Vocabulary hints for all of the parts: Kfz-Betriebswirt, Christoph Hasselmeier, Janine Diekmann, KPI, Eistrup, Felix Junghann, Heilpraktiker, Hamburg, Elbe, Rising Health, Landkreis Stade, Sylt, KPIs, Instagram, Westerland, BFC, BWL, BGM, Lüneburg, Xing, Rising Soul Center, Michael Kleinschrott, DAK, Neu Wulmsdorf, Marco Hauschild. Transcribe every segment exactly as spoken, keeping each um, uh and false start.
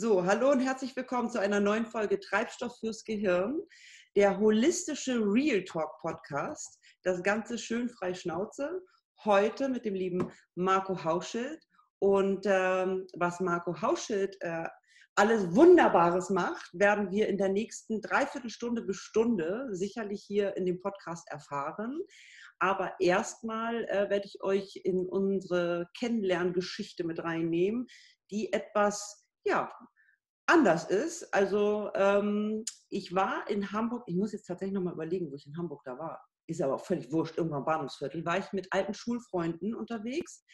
So, hallo und herzlich willkommen zu einer neuen Folge Treibstoff fürs Gehirn, der holistische Real Talk Podcast, das Ganze schön frei Schnauze, heute mit dem lieben Marco Hauschild und ähm, was Marco Hauschild äh, alles Wunderbares macht, werden wir in der nächsten Dreiviertelstunde bis Stunde sicherlich hier in dem Podcast erfahren. Aber erstmal äh, werde ich euch in unsere Kennenlerngeschichte mit reinnehmen, die etwas ja, anders ist. Also ähm, ich war in Hamburg, ich muss jetzt tatsächlich nochmal überlegen, wo ich in Hamburg da war. Ist aber auch völlig wurscht, irgendwann im Bahnhofsviertel, war ich mit alten Schulfreunden unterwegs,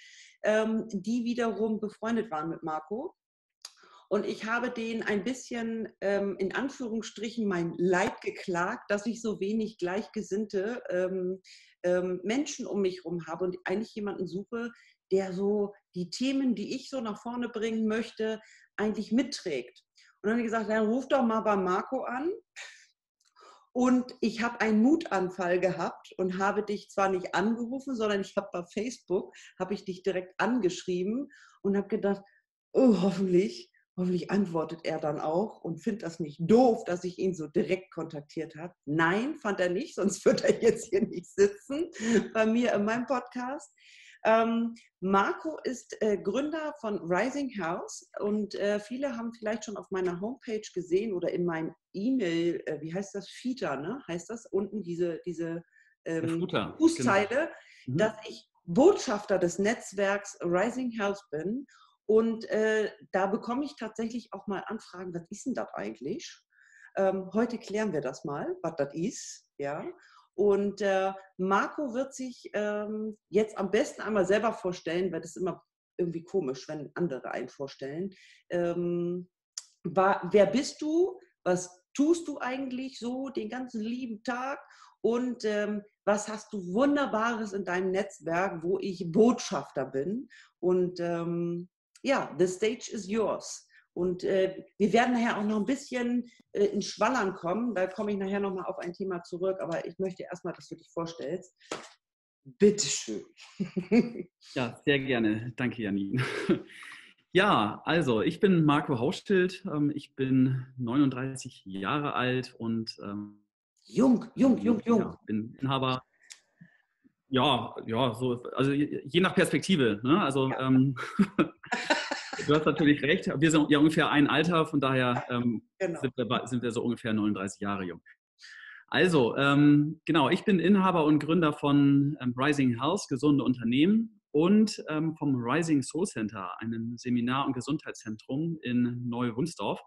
ähm, die wiederum befreundet waren mit Marco. Und ich habe denen ein bisschen ähm, in Anführungsstrichen mein Leid geklagt, dass ich so wenig gleichgesinnte ähm, ähm, Menschen um mich herum habe und eigentlich jemanden suche, der so die Themen, die ich so nach vorne bringen möchte, eigentlich mitträgt. Und dann habe ich gesagt, dann ruf doch mal bei Marco an. Und ich habe einen Mutanfall gehabt und habe dich zwar nicht angerufen, sondern ich habe bei Facebook, habe ich dich direkt angeschrieben und habe gedacht, oh, hoffentlich. Hoffentlich antwortet er dann auch und findet das nicht doof, dass ich ihn so direkt kontaktiert habe. Nein, fand er nicht, sonst würde er jetzt hier nicht sitzen bei mir in meinem Podcast. Ähm, Marco ist äh, Gründer von Rising Health und äh, viele haben vielleicht schon auf meiner Homepage gesehen oder in meinem E-Mail, äh, wie heißt das, Feater, ne? Heißt das unten diese, diese ähm, Fußzeile, genau. Mhm. Dass ich Botschafter des Netzwerks Rising Health bin. Und äh, da bekomme ich tatsächlich auch mal Anfragen, was ist denn das eigentlich? Ähm, heute klären wir das mal, was das ist. Ja? Und äh, Marco wird sich ähm, jetzt am besten einmal selber vorstellen, weil das ist immer irgendwie komisch, wenn andere einen vorstellen. Ähm, war, wer bist du? Was tust du eigentlich so den ganzen lieben Tag? Und ähm, was hast du Wunderbares in deinem Netzwerk, wo ich Botschafter bin? Und ähm, ja, the stage is yours. Und äh, wir werden nachher auch noch ein bisschen äh, ins Schwallern kommen. Da komme ich nachher nochmal auf ein Thema zurück. Aber ich möchte erstmal, dass du dich vorstellst. Bitteschön. Ja, sehr gerne. Danke, Janine. Ja, also ich bin Marco Hauschild. Ähm, ich bin neununddreißig Jahre alt und ähm, jung, jung, jung, jung. Ja, bin Inhaber. Ja, ja, so, also je nach Perspektive. Ne? Also ja. ähm, du hast natürlich recht. Wir sind ja ungefähr ein Alter, von daher ähm, genau. sind, wir, sind wir so ungefähr neununddreißig Jahre jung. Also, ähm, genau, ich bin Inhaber und Gründer von ähm, Rising Health, gesunde Unternehmen, und ähm, vom Rising Soul Center, einem Seminar- und Gesundheitszentrum in Neu Wulmsdorf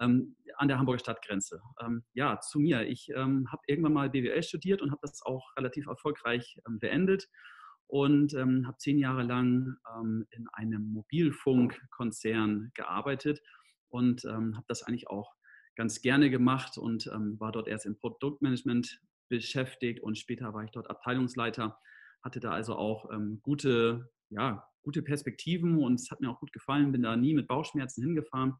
ähm, an der Hamburger Stadtgrenze. Ähm, ja, zu mir. Ich ähm, habe irgendwann mal B W L studiert und habe das auch relativ erfolgreich ähm, beendet. Und ähm, habe zehn Jahre lang ähm, in einem Mobilfunkkonzern gearbeitet und ähm, habe das eigentlich auch ganz gerne gemacht und ähm, war dort erst im Produktmanagement beschäftigt und später war ich dort Abteilungsleiter, hatte da also auch ähm, gute, ja, gute Perspektiven und es hat mir auch gut gefallen, bin da nie mit Bauchschmerzen hingefahren.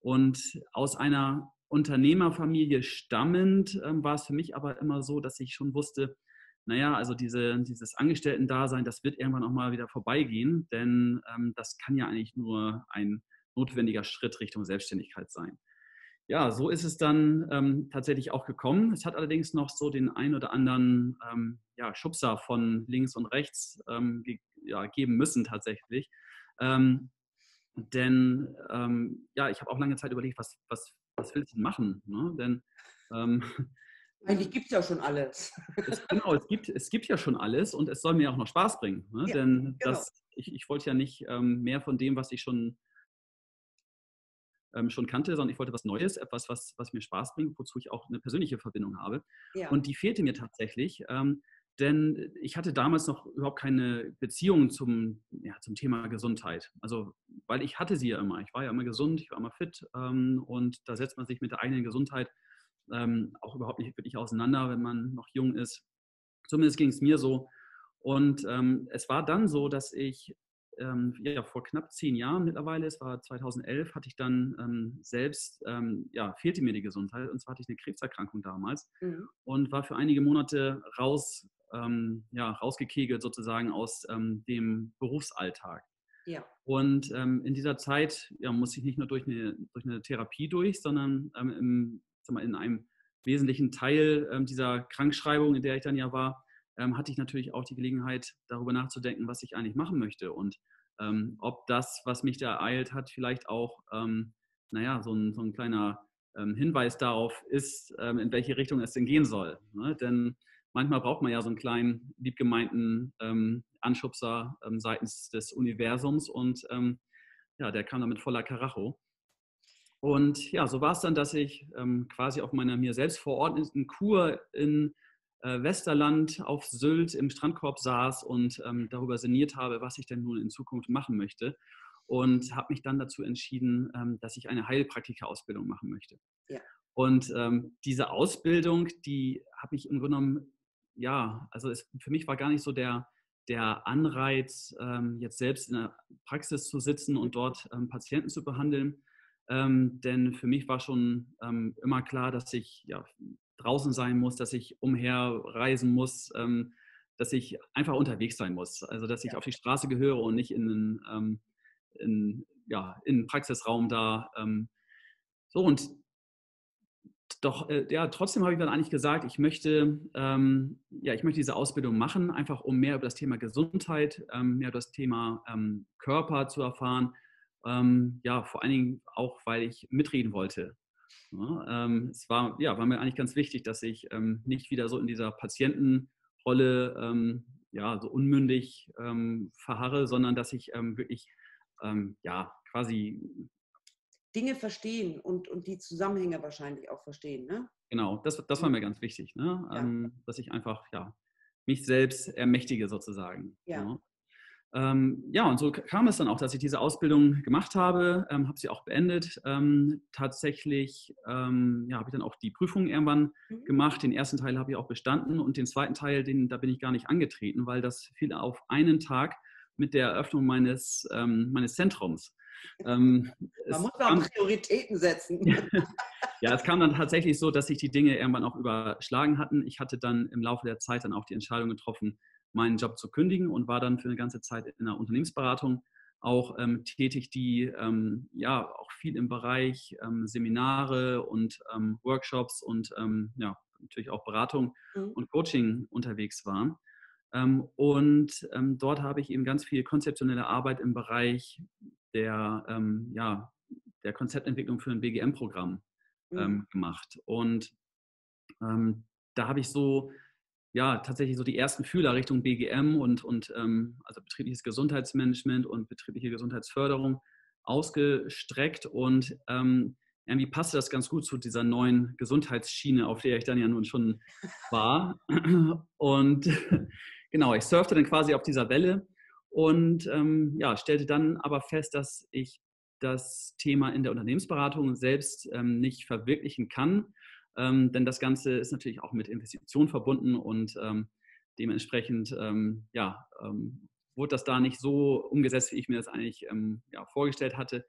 Und aus einer Unternehmerfamilie stammend ähm, war es für mich aber immer so, dass ich schon wusste, naja, also diese, dieses Angestellten-Dasein, das wird irgendwann auch mal wieder vorbeigehen, denn ähm, das kann ja eigentlich nur ein notwendiger Schritt Richtung Selbstständigkeit sein. Ja, so ist es dann ähm, tatsächlich auch gekommen. Es hat allerdings noch so den ein oder anderen ähm, ja, Schubser von links und rechts ähm, ge- ja, geben müssen tatsächlich. Ähm, denn ähm, ja, ich habe auch lange Zeit überlegt, was, was, was willst du denn machen? Ne? Denn ähm, eigentlich gibt es ja schon alles. Es, genau, es gibt, es gibt ja schon alles und es soll mir auch noch Spaß bringen. Ne? Ja, denn genau. das, ich, ich wollte ja nicht ähm, mehr von dem, was ich schon, ähm, schon kannte, sondern ich wollte was Neues, etwas, was, was mir Spaß bringt, wozu ich auch eine persönliche Verbindung habe. Ja. Und die fehlte mir tatsächlich, ähm, denn ich hatte damals noch überhaupt keine Beziehung zum, ja, zum Thema Gesundheit. Also, weil ich hatte sie ja immer. Ich war ja immer gesund, ich war immer fit ähm, und da setzt man sich mit der eigenen Gesundheit Ähm, auch überhaupt nicht wirklich auseinander, wenn man noch jung ist. Zumindest ging es mir so. Und ähm, es war dann so, dass ich ähm, ja, vor knapp zehn Jahren mittlerweile, es war zweitausendelf, hatte ich dann ähm, selbst, ähm, ja, fehlte mir die Gesundheit. Und zwar hatte ich eine Krebserkrankung damals, mhm, und war für einige Monate raus, ähm, ja, rausgekegelt sozusagen aus ähm, dem Berufsalltag. Ja. Und ähm, in dieser Zeit ja, muss ich nicht nur durch eine, durch eine Therapie durch, sondern ähm, im, sag mal, in einem wesentlichen Teil ähm, dieser Krankschreibung, in der ich dann ja war, ähm, hatte ich natürlich auch die Gelegenheit, darüber nachzudenken, was ich eigentlich machen möchte und ähm, ob das, was mich da ereilt hat, vielleicht auch ähm, naja, so ein, so ein kleiner ähm, Hinweis darauf ist, ähm, in welche Richtung es denn gehen soll. Ne? Denn manchmal braucht man ja so einen kleinen, liebgemeinten ähm, Anschubser ähm, seitens des Universums und ähm, ja, der kam damit voller Karacho. Und ja, so war es dann, dass ich ähm, quasi auf meiner mir selbst verordneten Kur in äh, Westerland auf Sylt im Strandkorb saß und ähm, darüber sinniert habe, was ich denn nun in Zukunft machen möchte. Und habe mich dann dazu entschieden, ähm, dass ich eine Heilpraktika-Ausbildung machen möchte. Ja. Und ähm, diese Ausbildung, die habe ich im Grunde genommen, ja, also es, für mich war gar nicht so der, der Anreiz, ähm, jetzt selbst in der Praxis zu sitzen und dort ähm, Patienten zu behandeln. Ähm, denn für mich war schon ähm, immer klar, dass ich ja, draußen sein muss, dass ich umherreisen muss, ähm, dass ich einfach unterwegs sein muss. Also, dass ich ja. auf die Straße gehöre und nicht in den ähm, in, ja, in den Praxisraum da. Ähm, so und Doch, äh, ja, trotzdem habe ich dann eigentlich gesagt, ich möchte, ähm, ja, ich möchte diese Ausbildung machen, einfach um mehr über das Thema Gesundheit, ähm, mehr über das Thema ähm, Körper zu erfahren. Ähm, ja, vor allen Dingen auch, weil ich mitreden wollte. Ja, ähm, es war, ja, war mir eigentlich ganz wichtig, dass ich ähm, nicht wieder so in dieser Patientenrolle ähm, ja, so unmündig ähm, verharre, sondern dass ich ähm, wirklich ähm, ja, quasi Dinge verstehen und, und die Zusammenhänge wahrscheinlich auch verstehen, ne? Genau, das, das war mir ganz wichtig, ne? Ja. Ähm, dass ich einfach ja, mich selbst ermächtige sozusagen. Ja. Ja. Ähm, ja, und so kam es dann auch, dass ich diese Ausbildung gemacht habe, ähm, habe sie auch beendet. Ähm, tatsächlich ähm, ja, habe ich dann auch die Prüfung irgendwann mhm. gemacht. Den ersten Teil habe ich auch bestanden und den zweiten Teil, den, da bin ich gar nicht angetreten, weil das fiel auf einen Tag mit der Eröffnung meines, ähm, meines Zentrums. Ähm, Man muss auch Prioritäten setzen. Ja, es kam dann tatsächlich so, dass sich die Dinge irgendwann auch überschlagen hatten. Ich hatte dann im Laufe der Zeit dann auch die Entscheidung getroffen, meinen Job zu kündigen und war dann für eine ganze Zeit in einer Unternehmensberatung auch ähm, tätig, die ähm, ja auch viel im Bereich ähm, Seminare und ähm, Workshops und ähm, ja, natürlich auch Beratung mhm. und Coaching unterwegs war. Ähm, und ähm, dort habe ich eben ganz viel konzeptionelle Arbeit im Bereich Der, ähm, ja, der Konzeptentwicklung für ein B G M-Programm ähm, mhm. gemacht. Und ähm, da habe ich so, ja, tatsächlich so die ersten Fühler Richtung B G M und, und ähm, also betriebliches Gesundheitsmanagement und betriebliche Gesundheitsförderung ausgestreckt und ähm, irgendwie passte das ganz gut zu dieser neuen Gesundheitsschiene, auf der ich dann ja nun schon war. Und genau, ich surfte dann quasi auf dieser Welle. Und ähm, ja, stellte dann aber fest, dass ich das Thema in der Unternehmensberatung selbst ähm, nicht verwirklichen kann. Ähm, denn das Ganze ist natürlich auch mit Investitionen verbunden und ähm, dementsprechend ähm, ja, ähm, wurde das da nicht so umgesetzt, wie ich mir das eigentlich ähm, ja, vorgestellt hatte.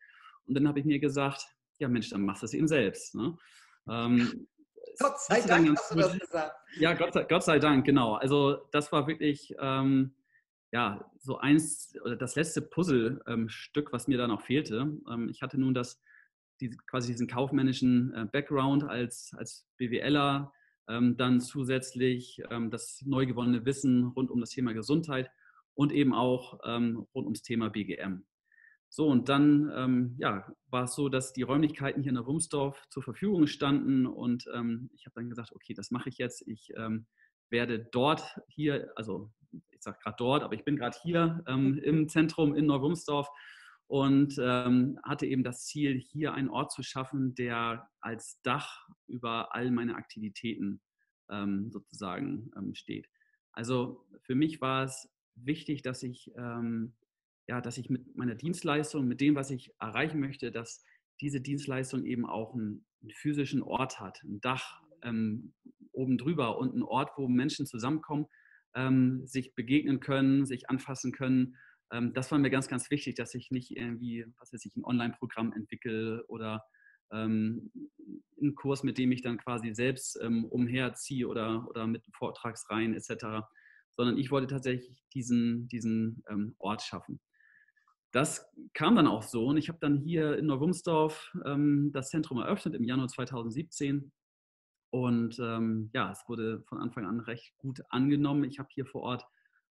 Und dann habe ich mir gesagt, ja Mensch, dann machst du es eben selbst. Ne? Ähm, Gott sei Dank hast du das gesagt. Ja, Gott sei, Gott sei Dank, genau. Also das war wirklich Ähm, ja, so eins oder das letzte Puzzlestück, ähm, was mir da noch fehlte. Ähm, ich hatte nun das, die, quasi diesen kaufmännischen äh, Background als, als BWLer, ähm, dann zusätzlich ähm, das neu gewonnene Wissen rund um das Thema Gesundheit und eben auch ähm, rund ums Thema B G M. So, und dann ähm, ja, war es so, dass die Räumlichkeiten hier in Neu Wulmsdorf zur Verfügung standen und ähm, ich habe dann gesagt, okay, das mache ich jetzt. Ich ähm, werde dort hier, also ich sage gerade dort, aber ich bin gerade hier ähm, im Zentrum in Neu Wulmsdorf und ähm, hatte eben das Ziel, hier einen Ort zu schaffen, der als Dach über all meine Aktivitäten ähm, sozusagen ähm, steht. Also für mich war es wichtig, dass ich, ähm, ja, dass ich mit meiner Dienstleistung, mit dem, was ich erreichen möchte, dass diese Dienstleistung eben auch einen, einen physischen Ort hat, ein Dach ähm, oben drüber und ein Ort, wo Menschen zusammenkommen, Ähm, sich begegnen können, sich anfassen können. Ähm, das war mir ganz, ganz wichtig, dass ich nicht irgendwie, was weiß ich, ein Online-Programm entwickle oder ähm, einen Kurs, mit dem ich dann quasi selbst ähm, umherziehe oder, oder mit Vortragsreihen et cetera, sondern ich wollte tatsächlich diesen, diesen ähm, Ort schaffen. Das kam dann auch so und ich habe dann hier in Neu Wulmsdorf ähm, das Zentrum eröffnet im Januar zweitausendsiebzehn und ähm, ja, es wurde von Anfang an recht gut angenommen. Ich habe hier vor Ort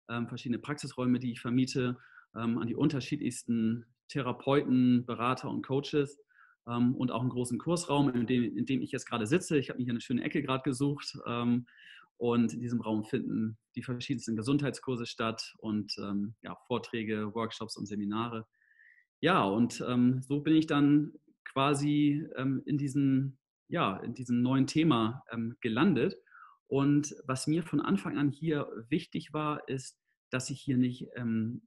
ähm, verschiedene Praxisräume, die ich vermiete ähm, an die unterschiedlichsten Therapeuten, Berater und Coaches ähm, und auch einen großen Kursraum, in dem, in dem ich jetzt gerade sitze. Ich habe mir hier eine schöne Ecke gerade gesucht ähm, und in diesem Raum finden die verschiedensten Gesundheitskurse statt und ähm, ja, Vorträge, Workshops und Seminare. Ja, und ähm, so bin ich dann quasi ähm, in, diesen, ja, in diesem neuen Thema ähm, gelandet. Und was mir von Anfang an hier wichtig war, ist, dass ich hier nicht, ähm,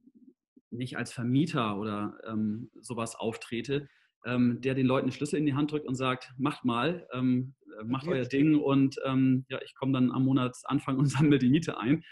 nicht als Vermieter oder ähm, sowas auftrete, ähm, der den Leuten den Schlüssel in die Hand drückt und sagt, macht mal, ähm, macht euer Ding und ähm, ja, ich komme dann am Monatsanfang und sammle die Miete ein.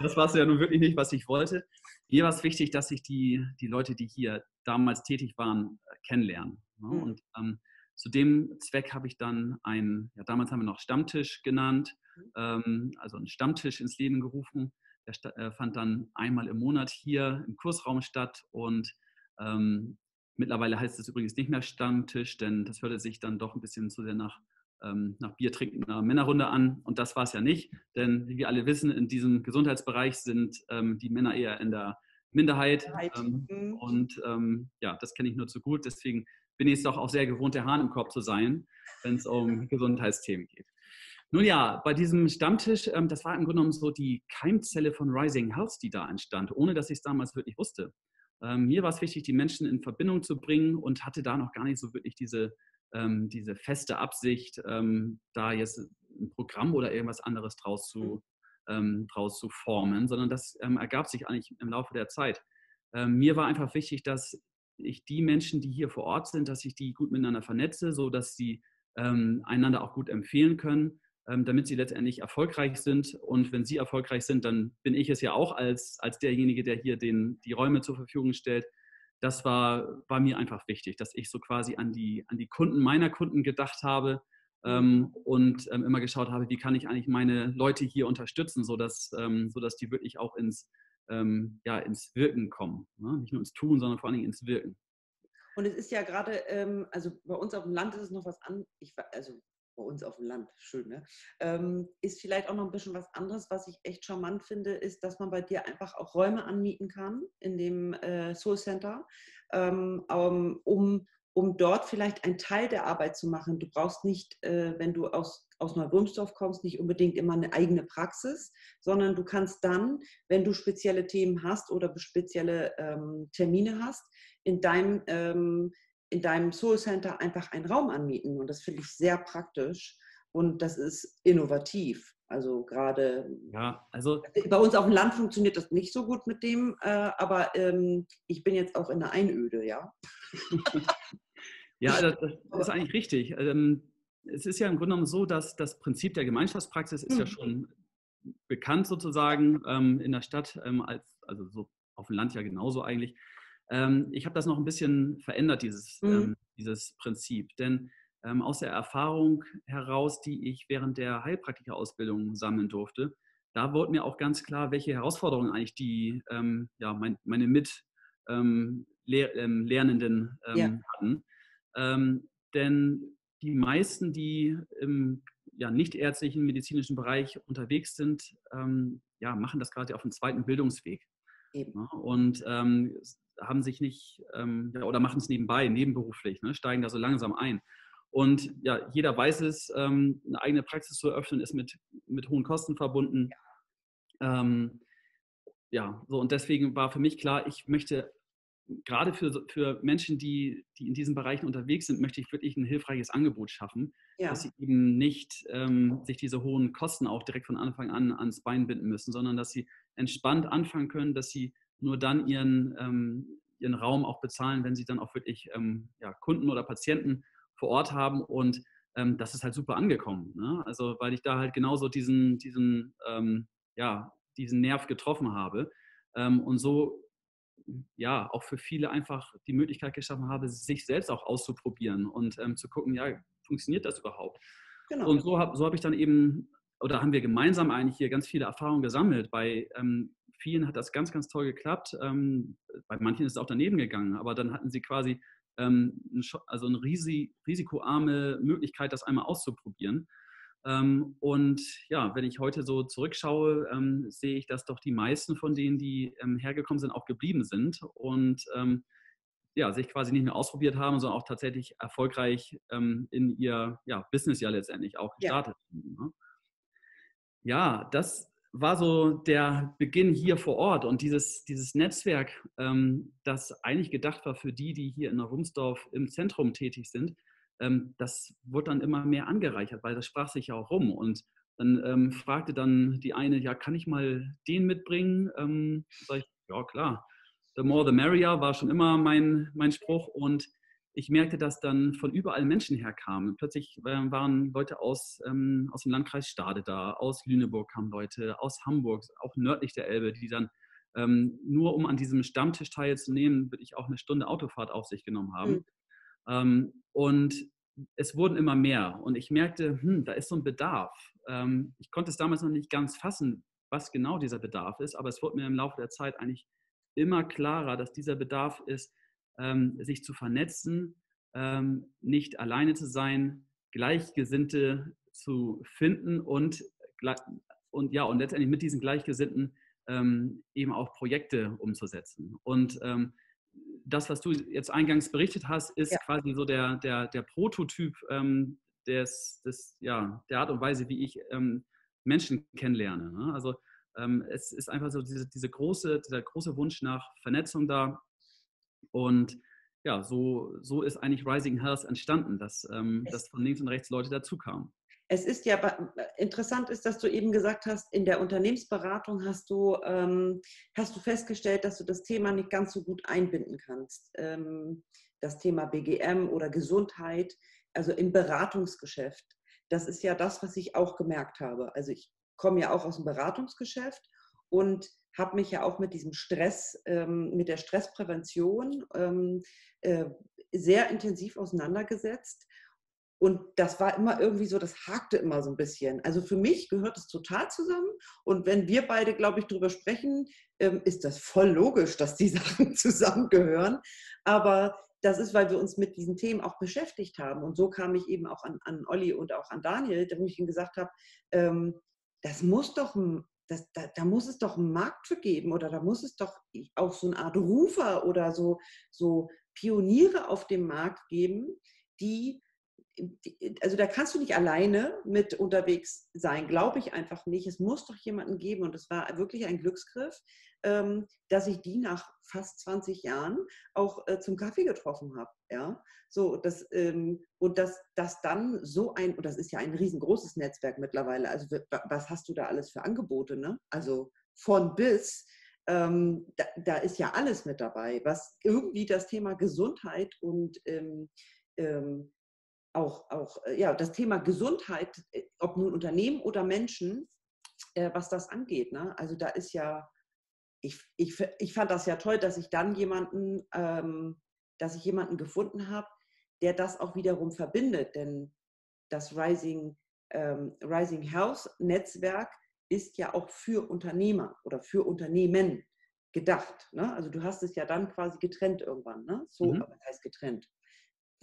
Das war es ja nun wirklich nicht, was ich wollte. Mir war es wichtig, dass ich die, die Leute, die hier damals tätig waren, kennenlerne. Ja, mhm. Und ähm, zu dem Zweck habe ich dann einen, ja, damals haben wir noch Stammtisch genannt, ähm, also einen Stammtisch ins Leben gerufen. Der sta- äh, fand dann einmal im Monat hier im Kursraum statt und ähm, mittlerweile heißt es übrigens nicht mehr Stammtisch, denn das hörte sich dann doch ein bisschen zu sehr nach, ähm, nach Bier trinkender Männerrunde an. Und das war es ja nicht, denn wie wir alle wissen, in diesem Gesundheitsbereich sind ähm, die Männer eher in der Minderheit. Ähm, mhm. Und ähm, ja, das kenne ich nur zu gut. Deswegen bin ich es doch auch sehr gewohnt, der Hahn im Korb zu sein, wenn es um Gesundheitsthemen geht. Nun ja, bei diesem Stammtisch, ähm, das war im Grunde genommen so die Keimzelle von Rising Health, die da entstand, ohne dass ich es damals wirklich wusste. Ähm, mir war es wichtig, die Menschen in Verbindung zu bringen und hatte da noch gar nicht so wirklich diese, ähm, diese feste Absicht, ähm, da jetzt ein Programm oder irgendwas anderes draus zu, ähm, draus zu formen, sondern das ähm, ergab sich eigentlich im Laufe der Zeit. Ähm, mir war einfach wichtig, dass ich die Menschen, die hier vor Ort sind, dass ich die gut miteinander vernetze, sodass sie ähm, einander auch gut empfehlen können, ähm, damit sie letztendlich erfolgreich sind. Und wenn sie erfolgreich sind, dann bin ich es ja auch als, als derjenige, der hier den, die Räume zur Verfügung stellt. Das war, war mir einfach wichtig, dass ich so quasi an die, an die Kunden meiner Kunden gedacht habe ähm, und ähm, immer geschaut habe, wie kann ich eigentlich meine Leute hier unterstützen, sodass, ähm, sodass die wirklich auch ins Ähm, ja, ins Wirken kommen. Ne? Nicht nur ins Tun, sondern vor allen Dingen ins Wirken. Und es ist ja gerade, ähm, also bei uns auf dem Land ist es noch was anderes, also bei uns auf dem Land, schön, ne? Ähm, ist vielleicht auch noch ein bisschen was anderes, was ich echt charmant finde, ist, dass man bei dir einfach auch Räume anmieten kann in dem äh, Soul Center, ähm, um, um dort vielleicht einen Teil der Arbeit zu machen. Du brauchst nicht, äh, wenn du aus aus Neu Wulmsdorf kommst, nicht unbedingt immer eine eigene Praxis, sondern du kannst dann, wenn du spezielle Themen hast oder spezielle ähm, Termine hast, in deinem, ähm, in deinem Soul Center einfach einen Raum anmieten. Und das finde ich sehr praktisch und das ist innovativ. Also gerade ja, also bei uns auf dem Land funktioniert das nicht so gut mit dem, äh, aber ähm, ich bin jetzt auch in der Einöde, ja. Ja, das, das ist eigentlich richtig. Ähm, Es ist ja im Grunde genommen so, dass das Prinzip der Gemeinschaftspraxis ist ja schon bekannt sozusagen ähm, in der Stadt, ähm, als, also so auf dem Land ja genauso eigentlich. Ähm, ich habe das noch ein bisschen verändert, dieses, ähm, dieses Prinzip. Denn ähm, aus der Erfahrung heraus, die ich während der Heilpraktiker-Ausbildung sammeln durfte, da wurde mir auch ganz klar, welche Herausforderungen eigentlich die, ähm, ja, mein, meine Mit-, ähm, Lehr- ähm, Lernenden ähm, ja. hatten. Ähm, denn die meisten, die im ja, nichtärztlichen medizinischen Bereich unterwegs sind, ähm, ja, machen das gerade auf dem zweiten Bildungsweg. Eben. Ne? Und ähm, haben sich nicht ähm, ja, oder machen es nebenbei, nebenberuflich, ne? Steigen da so langsam ein. Und ja, jeder weiß es, ähm, eine eigene Praxis zu eröffnen, ist mit, mit hohen Kosten verbunden. Ja. Ähm, ja, so und deswegen war für mich klar, ich möchte gerade für, für Menschen, die, die in diesen Bereichen unterwegs sind, möchte ich wirklich ein hilfreiches Angebot schaffen, ja, dass sie eben nicht ähm, sich diese hohen Kosten auch direkt von Anfang an ans Bein binden müssen, sondern dass sie entspannt anfangen können, dass sie nur dann ihren, ähm, ihren Raum auch bezahlen, wenn sie dann auch wirklich ähm, ja, Kunden oder Patienten vor Ort haben. Und ähm, das ist halt super angekommen, ne? Also weil ich da halt genauso diesen, diesen, ähm, ja, diesen Nerv getroffen habe ähm, und so ja, auch für viele einfach die Möglichkeit geschaffen habe, sich selbst auch auszuprobieren und ähm, zu gucken, ja, funktioniert das überhaupt? Genau. Und so habe so hab ich dann eben, oder haben wir gemeinsam eigentlich hier ganz viele Erfahrungen gesammelt bei ähm, vielen hat das ganz, ganz toll geklappt. Ähm, bei manchen ist es auch daneben gegangen, aber dann hatten sie quasi ähm, ein, also eine risi risikoarme Möglichkeit, das einmal auszuprobieren. Ähm, und ja, wenn ich heute so zurückschaue, ähm, sehe ich, dass doch die meisten von denen, die ähm, hergekommen sind, auch geblieben sind und ähm, ja, sich quasi nicht nur ausprobiert haben, sondern auch tatsächlich erfolgreich ähm, in ihr ja, Business ja letztendlich auch gestartet haben. Ja. Ne? Ja, das war so der Beginn hier vor Ort und dieses, dieses Netzwerk, ähm, das eigentlich gedacht war für die, die hier in Neu Wulmsdorf im Zentrum tätig sind, ähm, das wurde dann immer mehr angereichert, weil das sprach sich ja auch rum und dann ähm, fragte dann die eine, ja, kann ich mal den mitbringen? Ähm, sag ich, ja, klar. The more the merrier war schon immer mein, mein Spruch und ich merkte, dass dann von überall Menschen herkamen. Plötzlich waren Leute aus, ähm, aus dem Landkreis Stade da, aus Lüneburg kamen Leute, aus Hamburg, auch nördlich der Elbe, die dann ähm, nur um an diesem Stammtisch teilzunehmen, wirklich auch eine Stunde Autofahrt auf sich genommen haben. Mhm. Ähm, und es wurden immer mehr und ich merkte, hm, da ist so ein Bedarf. Ähm, ich konnte es damals noch nicht ganz fassen, was genau dieser Bedarf ist, aber es wurde mir im Laufe der Zeit eigentlich immer klarer, dass dieser Bedarf ist, Ähm, sich zu vernetzen, ähm, nicht alleine zu sein, Gleichgesinnte zu finden und, und, ja, und letztendlich mit diesen Gleichgesinnten ähm, eben auch Projekte umzusetzen. Und ähm, das, was du jetzt eingangs berichtet hast, ist ja quasi so der, der, der Prototyp ähm, des, des, ja, der Art und Weise, wie ich ähm, Menschen kennenlerne. Ne? Also ähm, es ist einfach so diese, diese große, dieser große Wunsch nach Vernetzung da. Und ja, so, so ist eigentlich Rising Health entstanden, dass, ähm, dass von links und rechts Leute dazukamen. Es ist ja interessant, ist, dass du eben gesagt hast, in der Unternehmensberatung hast du, ähm, hast du festgestellt, dass du das Thema nicht ganz so gut einbinden kannst. Ähm, das Thema B G M oder Gesundheit, also im Beratungsgeschäft. Das ist ja das, was ich auch gemerkt habe. Also ich komme ja auch aus dem Beratungsgeschäft und habe mich ja auch mit diesem Stress, ähm, mit der Stressprävention ähm, äh, sehr intensiv auseinandergesetzt. Und das war immer irgendwie so, das hakte immer so ein bisschen. Also für mich gehört es total zusammen. Und wenn wir beide, glaube ich, drüber sprechen, ähm, ist das voll logisch, dass die Sachen zusammengehören. Aber das ist, weil wir uns mit diesen Themen auch beschäftigt haben. Und so kam ich eben auch an, an Olli und auch an Daniel, wo ich ihm gesagt habe, ähm, das muss doch ein Das, da, da muss es doch einen Markt für geben oder da muss es doch auch so eine Art Rufer oder so, so Pioniere auf dem Markt geben, die, die, also da kannst du nicht alleine mit unterwegs sein, glaube ich einfach nicht. Es muss doch jemanden geben und es war wirklich ein Glücksgriff, ähm, dass ich die nach fast zwanzig Jahren auch äh, zum Kaffee getroffen habe. Ja? So, das, ähm, und dass das dann so ein, und das ist ja ein riesengroßes Netzwerk mittlerweile, also was hast du da alles für Angebote, ne? Also von bis, ähm, da, da ist ja alles mit dabei, was irgendwie das Thema Gesundheit und ähm, ähm, auch, auch ja, das Thema Gesundheit, ob nun Unternehmen oder Menschen, äh, was das angeht. Ne? Also da ist ja, ich, ich, ich fand das ja toll, dass ich dann jemanden, ähm, dass ich jemanden gefunden habe, der das auch wiederum verbindet. Denn das Rising, ähm, Rising Health Netzwerk ist ja auch für Unternehmer oder für Unternehmen gedacht. Ne? Also du hast es ja dann quasi getrennt irgendwann. Ne? So, mhm. Aber das heißt getrennt.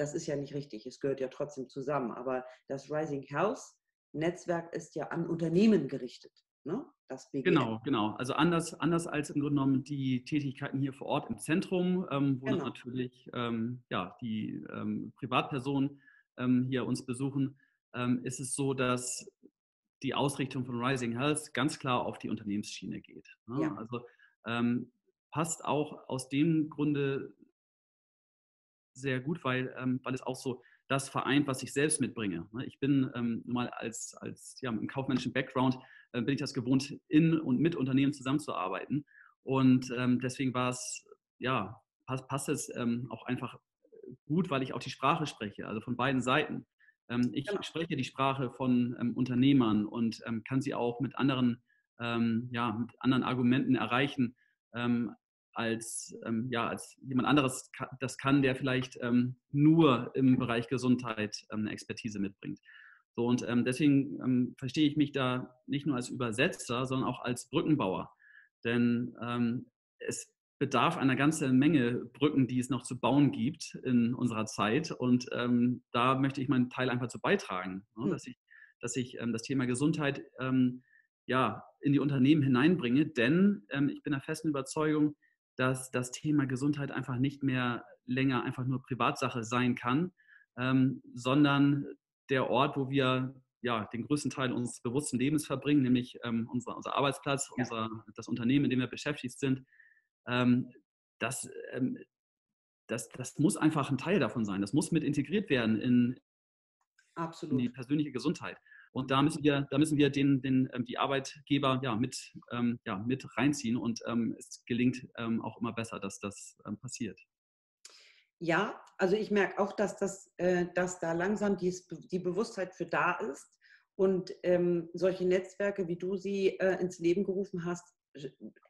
Das ist ja nicht richtig, es gehört ja trotzdem zusammen. Aber das Rising Health-Netzwerk ist ja an Unternehmen gerichtet, ne? Das B G M. Genau, genau. Also anders, anders als im Grunde genommen die Tätigkeiten hier vor Ort im Zentrum, ähm, wo genau. natürlich ähm, ja, die ähm, Privatpersonen ähm, hier uns besuchen, ähm, ist es so, dass die Ausrichtung von Rising Health ganz klar auf die Unternehmensschiene geht. Ne? Ja. Also ähm, passt auch aus dem Grunde sehr gut, weil, ähm, weil es auch so das vereint, was ich selbst mitbringe. Ich bin ähm, mal als, als ja, mit einem kaufmännischen Background, äh, bin ich das gewohnt, in und mit Unternehmen zusammenzuarbeiten. Und ähm, deswegen war es, ja, passt, passt es ähm, auch einfach gut, weil ich auch die Sprache spreche, also von beiden Seiten. Ähm, ich genau. spreche die Sprache von ähm, Unternehmern und ähm, kann sie auch mit anderen, ähm, ja, mit anderen Argumenten erreichen, ähm, als, ähm, ja, als jemand anderes kann, das kann, der vielleicht ähm, nur im Bereich Gesundheit ähm, eine Expertise mitbringt. So, und ähm, deswegen ähm, verstehe ich mich da nicht nur als Übersetzer, sondern auch als Brückenbauer. Denn ähm, es bedarf einer ganzen Menge Brücken, die es noch zu bauen gibt in unserer Zeit. Und ähm, da möchte ich meinen Teil einfach zu beitragen, ne? Mhm. dass ich, dass ich ähm, das Thema Gesundheit ähm, ja, in die Unternehmen hineinbringe. Denn ähm, ich bin der festen Überzeugung, dass das Thema Gesundheit einfach nicht mehr länger einfach nur Privatsache sein kann, ähm, sondern der Ort, wo wir ja, den größten Teil unseres bewussten Lebens verbringen, nämlich ähm, unser, unser Arbeitsplatz, ja. unser, das Unternehmen, in dem wir beschäftigt sind, ähm, das, ähm, das, das muss einfach ein Teil davon sein. Das muss mit integriert werden in, Absolut. in die persönliche Gesundheit. Und da müssen wir, da müssen wir den, den, ähm, die Arbeitgeber ja, mit, ähm, ja, mit reinziehen und ähm, es gelingt ähm, auch immer besser, dass das ähm, passiert. Ja, also ich merke auch, dass, das, äh, dass da langsam dies, die Bewusstheit für da ist und ähm, solche Netzwerke, wie du sie äh, ins Leben gerufen hast,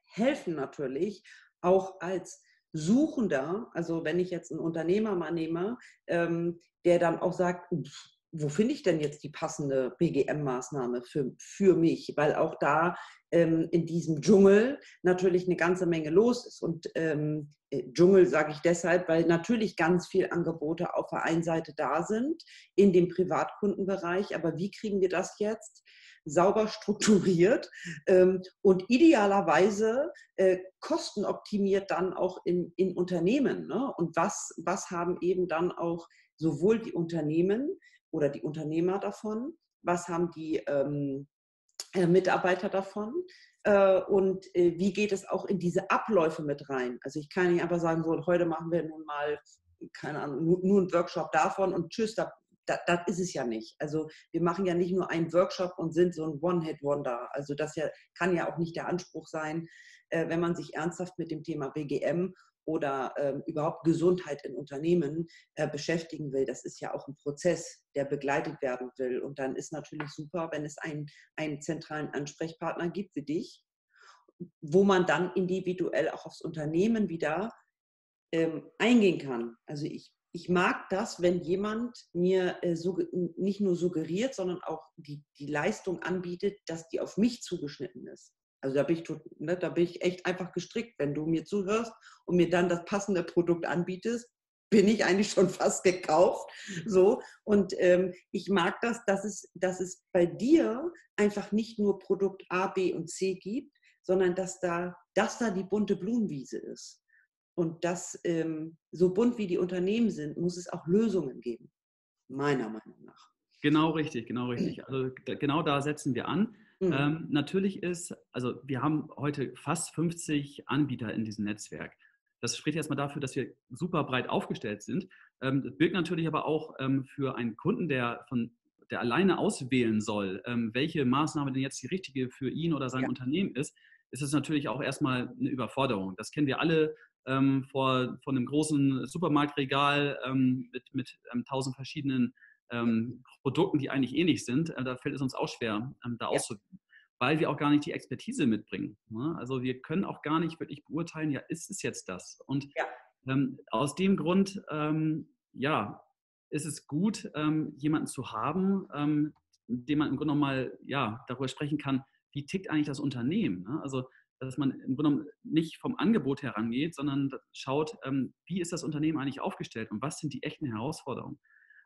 helfen natürlich auch als Suchender, also wenn ich jetzt einen Unternehmer mal nehme, ähm, der dann auch sagt, pff, wo finde ich denn jetzt die passende B G M-Maßnahme für, für mich? Weil auch da ähm, in diesem Dschungel natürlich eine ganze Menge los ist. Und ähm, Dschungel sage ich deshalb, weil natürlich ganz viele Angebote auf der einen Seite da sind, in dem Privatkundenbereich. Aber wie kriegen wir das jetzt sauber strukturiert ähm, und idealerweise äh, kostenoptimiert dann auch in, in Unternehmen? Ne? Und was, was haben eben dann auch sowohl die Unternehmen, oder die Unternehmer davon, was haben die ähm, Mitarbeiter davon äh, und äh, wie geht es auch in diese Abläufe mit rein? Also ich kann nicht einfach sagen, so heute machen wir nun mal, keine Ahnung, nur, nur einen Workshop davon und tschüss, da, da, das ist es ja nicht. Also wir machen ja nicht nur einen Workshop und sind so ein One-Hit-Wonder. Also das ja, kann ja auch nicht der Anspruch sein, äh, wenn man sich ernsthaft mit dem Thema B G M oder ähm, überhaupt Gesundheit in Unternehmen äh, beschäftigen will. Das ist ja auch ein Prozess, der begleitet werden will. Und dann ist natürlich super, wenn es einen, einen zentralen Ansprechpartner gibt für dich, wo man dann individuell auch aufs Unternehmen wieder ähm, eingehen kann. Also ich, ich mag das, wenn jemand mir äh, nicht nur suggeriert, sondern auch die, die Leistung anbietet, dass die auf mich zugeschnitten ist. Also da bin, ich, ne, da bin ich echt einfach gestrickt. Wenn du mir zuhörst und mir dann das passende Produkt anbietest, bin ich eigentlich schon fast gekauft. So. Und ähm, ich mag das, dass es, dass es bei dir einfach nicht nur Produkt A, B und C gibt, sondern dass da, dass da die bunte Blumenwiese ist. Und dass ähm, so bunt wie die Unternehmen sind, muss es auch Lösungen geben. Meiner Meinung nach. Genau richtig, genau richtig. Also genau da setzen wir an. Mhm. Ähm, natürlich ist, also wir haben heute fast fünfzig Anbieter in diesem Netzwerk. Das spricht erstmal dafür, dass wir super breit aufgestellt sind. Ähm, das birgt natürlich aber auch ähm, für einen Kunden, der, von, der alleine auswählen soll, ähm, welche Maßnahme denn jetzt die richtige für ihn oder sein ja. Unternehmen ist, ist es natürlich auch erstmal eine Überforderung. Das kennen wir alle ähm, vor, von einem großen Supermarktregal ähm, mit, mit ähm, tausend verschiedenen Ähm, Produkten, die eigentlich ähnlich sind, äh, da fällt es uns auch schwer, ähm, da ja. auszuwählen, weil wir auch gar nicht die Expertise mitbringen. Ne? Also wir können auch gar nicht wirklich beurteilen, ja, ist es jetzt das? Und ja. ähm, aus dem Grund, ähm, ja, ist es gut, ähm, jemanden zu haben, ähm, mit dem man im Grunde nochmal, ja, darüber sprechen kann, wie tickt eigentlich das Unternehmen? Ne? Also, dass man im Grunde genommen nicht vom Angebot herangeht, sondern schaut, ähm, wie ist das Unternehmen eigentlich aufgestellt und was sind die echten Herausforderungen?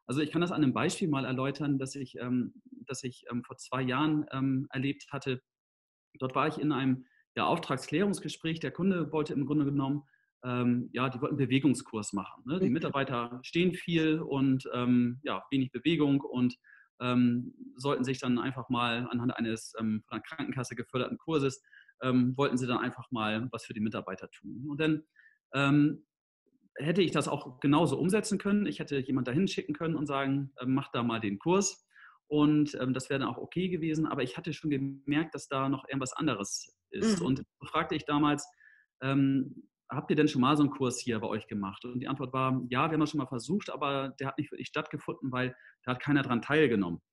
Also ich kann das an einem Beispiel mal erläutern, dass ich, ähm, dass ich ähm, vor zwei Jahren ähm, erlebt hatte. Dort war ich in einem ja, Auftragsklärungsgespräch. Der Kunde wollte im Grunde genommen, ähm, ja, die wollten einen Bewegungskurs machen. Ne? Die Mitarbeiter stehen viel und ähm, ja, wenig Bewegung und ähm, sollten sich dann einfach mal anhand eines ähm, von der Krankenkasse geförderten Kurses, ähm, wollten sie dann einfach mal was für die Mitarbeiter tun. Und dann ähm, hätte ich das auch genauso umsetzen können. Ich hätte jemanden dahin schicken können und sagen, äh, mach da mal den Kurs. Und ähm, das wäre dann auch okay gewesen. Aber ich hatte schon gemerkt, dass da noch irgendwas anderes ist. Mhm. Und fragte ich damals, ähm, habt ihr denn schon mal so einen Kurs hier bei euch gemacht? Und die Antwort war, ja, wir haben das schon mal versucht, aber der hat nicht wirklich stattgefunden, weil da hat keiner dran teilgenommen.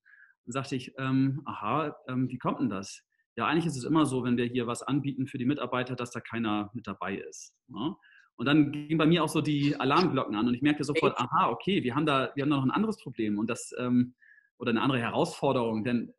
Dann sagte ich, ähm, aha, ähm, wie kommt denn das? Ja, eigentlich ist es immer so, wenn wir hier was anbieten für die Mitarbeiter, dass da keiner mit dabei ist. Ne? Und dann gingen bei mir auch so die Alarmglocken an und ich merkte sofort, aha, okay, wir haben da, wir haben da noch ein anderes Problem und das, ähm, oder eine andere Herausforderung, denn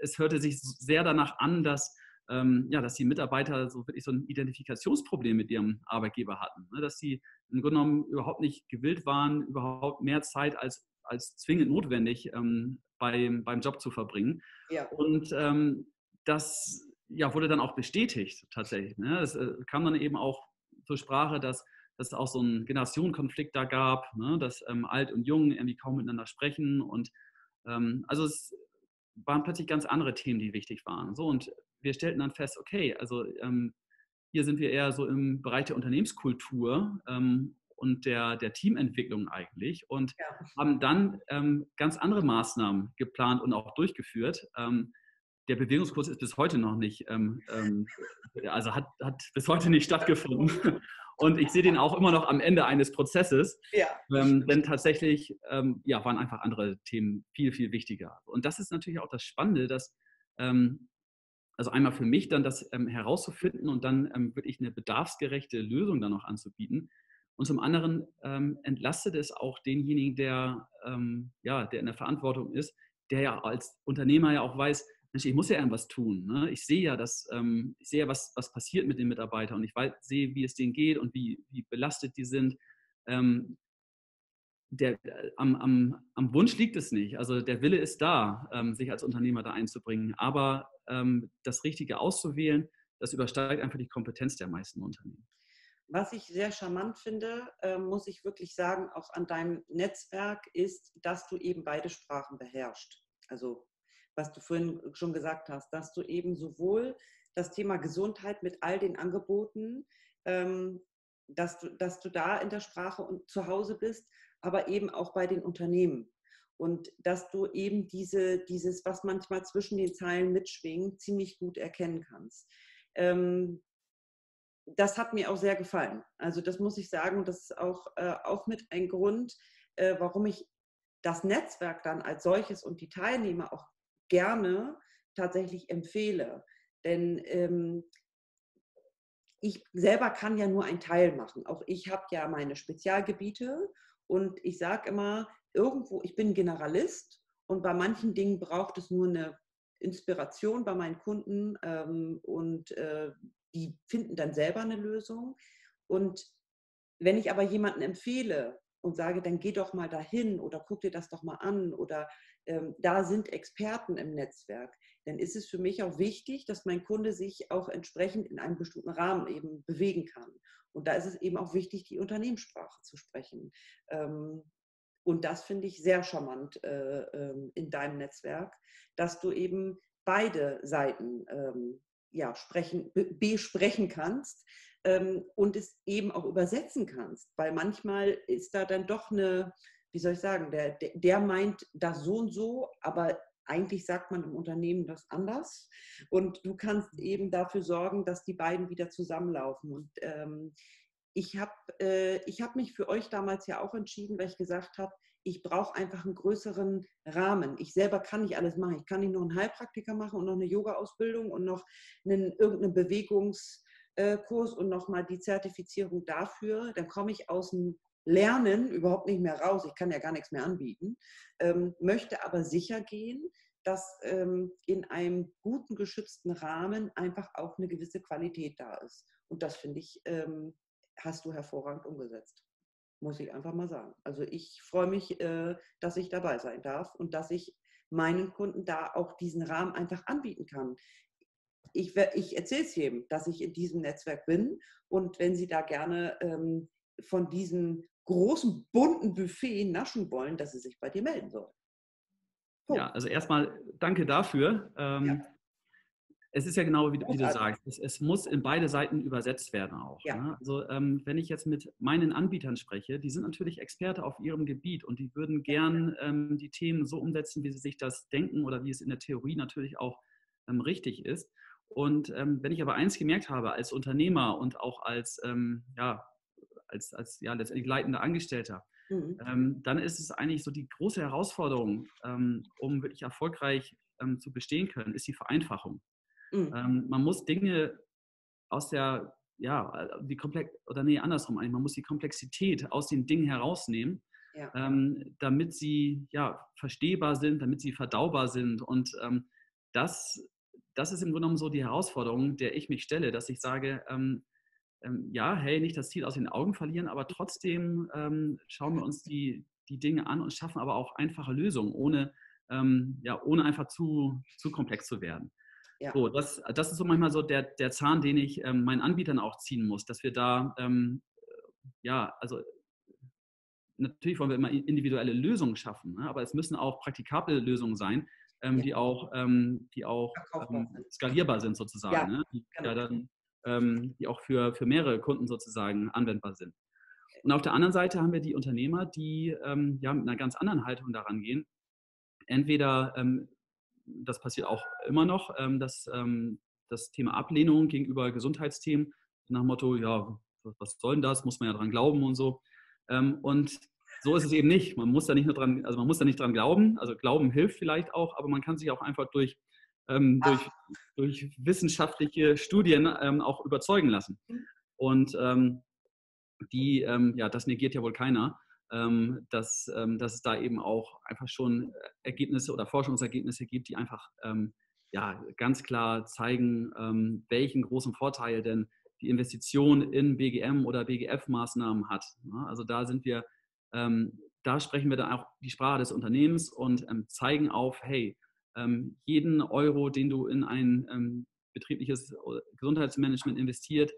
es hörte sich sehr danach an, dass ähm, ja, dass die Mitarbeiter so wirklich so ein Identifikationsproblem mit ihrem Arbeitgeber hatten, ne? Dass sie im Grunde genommen überhaupt nicht gewillt waren, überhaupt mehr Zeit als, als zwingend notwendig ähm, beim, beim Job zu verbringen. Ja. Und ähm, das ja, wurde dann auch bestätigt tatsächlich. Ne? Es äh, kam dann eben auch zur Sprache, dass dass es auch so einen Generationenkonflikt da gab, ne? Dass ähm, Alt und Jung irgendwie kaum miteinander sprechen. Und ähm, also es waren plötzlich ganz andere Themen, die wichtig waren. So, und wir stellten dann fest, okay, also ähm, hier sind wir eher so im Bereich der Unternehmenskultur ähm, und der, der Teamentwicklung eigentlich und ja. haben dann ähm, ganz andere Maßnahmen geplant und auch durchgeführt. Ähm, Der Bewegungskurs ist bis heute noch nicht, ähm, ähm, also hat, hat bis heute nicht stattgefunden. Und ich sehe den auch immer noch am Ende eines Prozesses. Ja. Ähm, denn tatsächlich ähm, ja, waren einfach andere Themen viel, viel wichtiger. Und das ist natürlich auch das Spannende, dass, ähm, also einmal für mich dann das ähm, herauszufinden und dann ähm, wirklich eine bedarfsgerechte Lösung dann noch anzubieten. Und zum anderen ähm, entlastet es auch denjenigen, der, ähm, ja, der in der Verantwortung ist, der ja als Unternehmer ja auch weiß, ich muss ja irgendwas tun. Ne? Ich sehe ja, dass, ähm, ich sehe ja was, was passiert mit den Mitarbeitern und ich weiß, sehe, wie es denen geht und wie, wie belastet die sind. Ähm, der, am, am, am Wunsch liegt es nicht. Also der Wille ist da, ähm, sich als Unternehmer da einzubringen. Aber ähm, das Richtige auszuwählen, das übersteigt einfach die Kompetenz der meisten Unternehmen. Was ich sehr charmant finde, äh, muss ich wirklich sagen, auch an deinem Netzwerk, ist, dass du eben beide Sprachen beherrschst. Also was du vorhin schon gesagt hast, dass du eben sowohl das Thema Gesundheit mit all den Angeboten, ähm, dass du, dass du da in der Sprache und zu Hause bist, aber eben auch bei den Unternehmen. Und dass du eben diese, dieses, was manchmal zwischen den Zeilen mitschwingt, ziemlich gut erkennen kannst. Ähm, das hat mir auch sehr gefallen. Also das muss ich sagen, das ist auch, äh, auch mit ein Grund, äh, warum ich das Netzwerk dann als solches und die Teilnehmer auch gerne tatsächlich empfehle, denn ähm, ich selber kann ja nur einen Teil machen. Auch ich habe ja meine Spezialgebiete und ich sage immer, irgendwo, ich bin Generalist und bei manchen Dingen braucht es nur eine Inspiration bei meinen Kunden ähm, und äh, die finden dann selber eine Lösung. Und wenn ich aber jemanden empfehle und sage, dann geh doch mal dahin oder guck dir das doch mal an oder ähm, da sind Experten im Netzwerk, dann ist es für mich auch wichtig, dass mein Kunde sich auch entsprechend in einem bestimmten Rahmen eben bewegen kann. Und da ist es eben auch wichtig, die Unternehmenssprache zu sprechen. Ähm, und das finde ich sehr charmant äh, äh, in deinem Netzwerk, dass du eben beide Seiten ähm, ja, sprechen, besprechen kannst ähm, und es eben auch übersetzen kannst, weil manchmal ist da dann doch eine, wie soll ich sagen, der, der meint das so und so, aber eigentlich sagt man im Unternehmen das anders und du kannst eben dafür sorgen, dass die beiden wieder zusammenlaufen. Und ähm, ich habe äh, ich hab mich für euch damals ja auch entschieden, weil ich gesagt habe, ich brauche einfach einen größeren Rahmen. Ich selber kann nicht alles machen. Ich kann nicht noch einen Heilpraktiker machen und noch eine Yoga-Ausbildung und noch einen, irgendeinen Bewegungskurs und nochmal die Zertifizierung dafür. Dann komme ich aus dem Lernen überhaupt nicht mehr raus. Ich kann ja gar nichts mehr anbieten. Ähm, möchte aber sicher gehen, dass ähm, in einem guten, geschützten Rahmen einfach auch eine gewisse Qualität da ist. Und das, finde ich, ähm, hast du hervorragend umgesetzt. Muss ich einfach mal sagen. Also ich freue mich, dass ich dabei sein darf und dass ich meinen Kunden da auch diesen Rahmen einfach anbieten kann. Ich, ich erzähle es jedem, dass ich in diesem Netzwerk bin und wenn Sie da gerne von diesem großen, bunten Buffet naschen wollen, dass Sie sich bei dir melden sollen. Punkt. Ja, also erstmal danke dafür. Ähm, ja. Es ist ja genau, wie, wie du sagst, es, es muss in beide Seiten übersetzt werden auch. Ja. Ne? Also ähm, wenn ich jetzt mit meinen Anbietern spreche, die sind natürlich Experte auf ihrem Gebiet und die würden gern ähm, die Themen so umsetzen, wie sie sich das denken oder wie es in der Theorie natürlich auch ähm, richtig ist. Und ähm, wenn ich aber eins gemerkt habe, als Unternehmer und auch als, ähm, ja, als, als ja, letztendlich leitender Angestellter, mhm. ähm, dann ist es eigentlich so die große Herausforderung, ähm, um wirklich erfolgreich ähm, zu bestehen können, ist die Vereinfachung. Mhm. Ähm, man muss Dinge aus der, ja, die Komplex oder nee, andersrum eigentlich, man muss die Komplexität aus den Dingen herausnehmen, ja. ähm, damit sie ja, verstehbar sind, damit sie verdaubar sind. Und ähm, das, das ist im Grunde genommen so die Herausforderung, der ich mich stelle, dass ich sage, ähm, ähm, ja, hey, nicht das Ziel aus den Augen verlieren, aber trotzdem ähm, schauen wir uns die, die Dinge an und schaffen aber auch einfache Lösungen, ohne, ähm, ja, ohne einfach zu, zu komplex zu werden. Ja. So, das, das ist so manchmal so der, der Zahn, den ich ähm, meinen Anbietern auch ziehen muss, dass wir da, ähm, ja, also natürlich wollen wir immer individuelle Lösungen schaffen, ne? Aber es müssen auch praktikable Lösungen sein, ähm, ja. die auch, ähm, die auch ähm, skalierbar sind sozusagen, ja. Ne? Die, genau. ja, dann, ähm, die auch für, für mehrere Kunden sozusagen anwendbar sind. Und auf der anderen Seite haben wir die Unternehmer, die ähm, ja, mit einer ganz anderen Haltung daran gehen. Entweder, ähm, das passiert auch immer noch, ähm, dass ähm, das Thema Ablehnung gegenüber Gesundheitsthemen nach dem Motto, ja, was soll denn das, muss man ja dran glauben und so. Ähm, und so ist es eben nicht. Man muss da nicht nur dran, also man muss da nicht dran glauben. Also Glauben hilft vielleicht auch, aber man kann sich auch einfach durch, ähm, durch, durch wissenschaftliche Studien ähm, auch überzeugen lassen. Und ähm, die, ähm, ja, das negiert ja wohl keiner, ähm, dass, ähm, dass es da eben auch einfach schon Ergebnisse oder Forschungsergebnisse gibt, die einfach ähm, ja, ganz klar zeigen, ähm, welchen großen Vorteil denn die Investition in B G M oder B G F-Maßnahmen hat. Also da sind wir, ähm, da sprechen wir dann auch die Sprache des Unternehmens und ähm, zeigen auf, hey, ähm, jeden Euro, den du in ein ähm, betriebliches Gesundheitsmanagement investiert,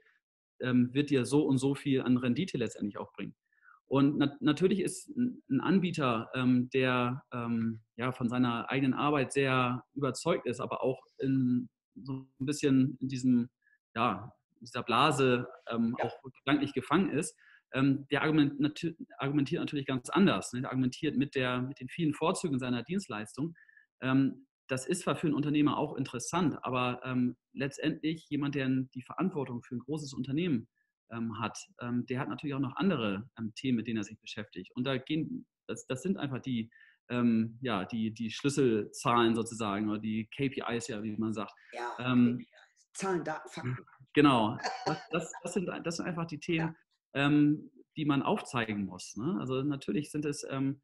ähm, wird dir so und so viel an Rendite letztendlich auch bringen. Und nat- natürlich ist ein Anbieter, ähm, der ähm, ja, von seiner eigenen Arbeit sehr überzeugt ist, aber auch in so ein bisschen in diesem, ja, dieser Blase ähm, ja. auch gedanklich gefangen ist, ähm, der argument, natu, argumentiert natürlich ganz anders. Ne? Der argumentiert mit, der, mit den vielen Vorzügen seiner Dienstleistung. Ähm, das ist zwar für einen Unternehmer auch interessant, aber ähm, letztendlich jemand, der die Verantwortung für ein großes Unternehmen ähm, hat, ähm, der hat natürlich auch noch andere ähm, Themen, mit denen er sich beschäftigt. Und da gehen, das, das sind einfach die, ähm, ja, die, die Schlüsselzahlen sozusagen oder die K P Is, ja, wie man sagt. Ja, ähm, K P Is. Zahlen, Daten, Fakten. Genau, das, das, das, sind, das sind einfach die Themen, ja. ähm, die man aufzeigen muss. Ne? Also natürlich sind es ähm,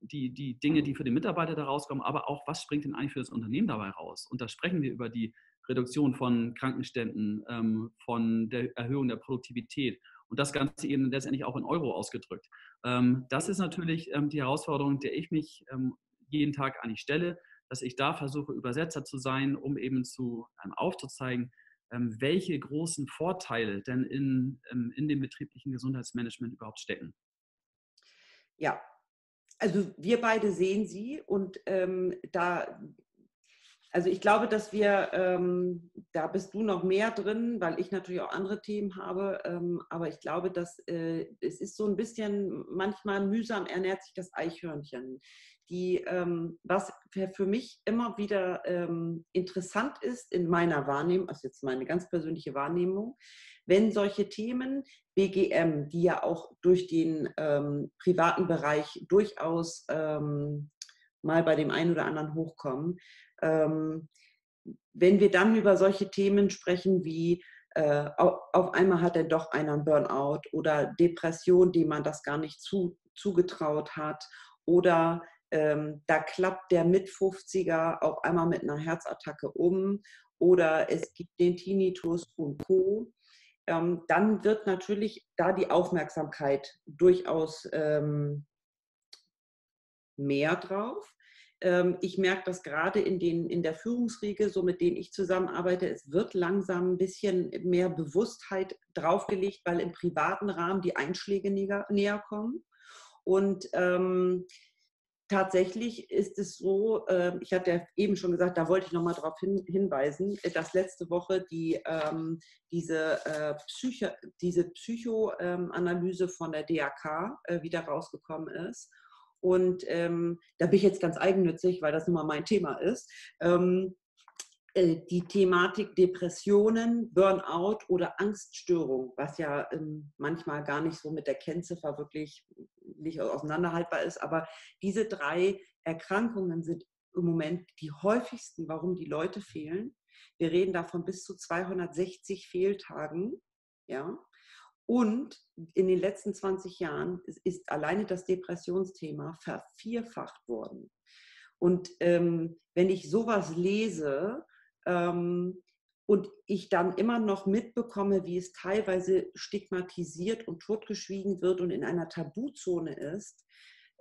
die, die Dinge, die für den Mitarbeiter da rauskommen, aber auch, was springt denn eigentlich für das Unternehmen dabei raus? Und da sprechen wir über die Reduktion von Krankenständen, ähm, von der Erhöhung der Produktivität und das Ganze eben letztendlich auch in Euro ausgedrückt. Ähm, das ist natürlich ähm, die Herausforderung, der ich mich ähm, jeden Tag eigentlich stelle, dass ich da versuche, Übersetzer zu sein, um eben zu einem aufzuzeigen, welche großen Vorteile denn in, in dem betrieblichen Gesundheitsmanagement überhaupt stecken. Ja, also wir beide sehen sie und ähm, da, also ich glaube, dass wir, ähm, da bist du noch mehr drin, weil ich natürlich auch andere Themen habe, ähm, aber ich glaube, dass äh, es ist so ein bisschen, manchmal mühsam ernährt sich das Eichhörnchen. Die, ähm, was für mich immer wieder ähm, interessant ist in meiner Wahrnehmung, also jetzt meine ganz persönliche Wahrnehmung, wenn solche Themen, B G M, die ja auch durch den ähm, privaten Bereich durchaus ähm, mal bei dem einen oder anderen hochkommen, ähm, wenn wir dann über solche Themen sprechen wie äh, auf, auf einmal hat dann doch einer einen Burnout oder Depression, dem man das gar nicht zu, zugetraut hat oder Ähm, da klappt der Mit fünfziger auf einmal mit einer Herzattacke um oder es gibt den Tinnitus und Co. Ähm, dann wird natürlich da die Aufmerksamkeit durchaus ähm, mehr drauf. Ähm, ich merke das gerade in, den, in der Führungsriege, so mit denen ich zusammenarbeite, es wird langsam ein bisschen mehr Bewusstheit draufgelegt, weil im privaten Rahmen die Einschläge näher, näher kommen. Und ähm, tatsächlich ist es so, ich hatte ja eben schon gesagt, da wollte ich nochmal darauf hin, hinweisen, dass letzte Woche die, ähm, diese, äh, Psycho, diese Psychoanalyse ähm, von der D A K äh, wieder rausgekommen ist. Und ähm, da bin ich jetzt ganz eigennützig, weil das nun mal mein Thema ist. Ähm, äh, die Thematik Depressionen, Burnout oder Angststörung, was ja ähm, manchmal gar nicht so mit der Kennziffer wirklich nicht auseinanderhaltbar ist, aber diese drei Erkrankungen sind im Moment die häufigsten, warum die Leute fehlen. Wir reden davon bis zu zweihundertsechzig Fehltagen. Ja? Und in den letzten zwanzig Jahren ist alleine das Depressionsthema vervierfacht worden. Und ähm, wenn ich sowas lese, ähm, und ich dann immer noch mitbekomme, wie es teilweise stigmatisiert und totgeschwiegen wird und in einer Tabuzone ist,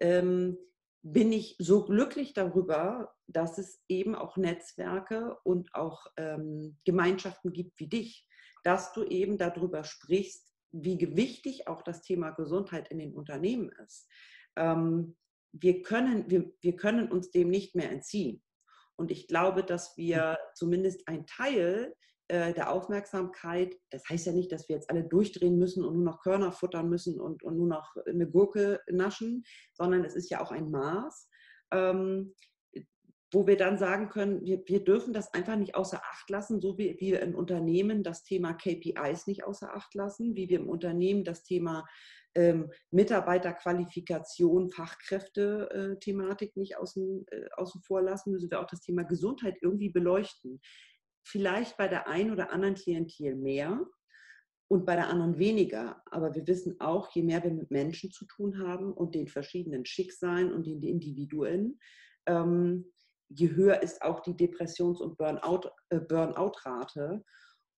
ähm, bin ich so glücklich darüber, dass es eben auch Netzwerke und auch ähm, Gemeinschaften gibt wie dich, dass du eben darüber sprichst, wie gewichtig auch das Thema Gesundheit in den Unternehmen ist. Ähm, wir können, wir, wir können uns dem nicht mehr entziehen. Und ich glaube, dass wir zumindest ein Teil äh, der Aufmerksamkeit, das heißt ja nicht, dass wir jetzt alle durchdrehen müssen und nur noch Körner futtern müssen und, und nur noch eine Gurke naschen, sondern es ist ja auch ein Maß, ähm, wo wir dann sagen können, wir, wir dürfen das einfach nicht außer Acht lassen, so wie wir im Unternehmen das Thema K P Is nicht außer Acht lassen, wie wir im Unternehmen das Thema ähm, Mitarbeiterqualifikation, Fachkräfte-Thematik äh, nicht außen, äh, außen vor lassen, müssen wir auch das Thema Gesundheit irgendwie beleuchten. Vielleicht bei der einen oder anderen Klientel mehr und bei der anderen weniger. Aber wir wissen auch, je mehr wir mit Menschen zu tun haben und den verschiedenen Schicksalen und den Individuen, ähm, je höher ist auch die Depressions- und Burnout, äh Burnout-Rate.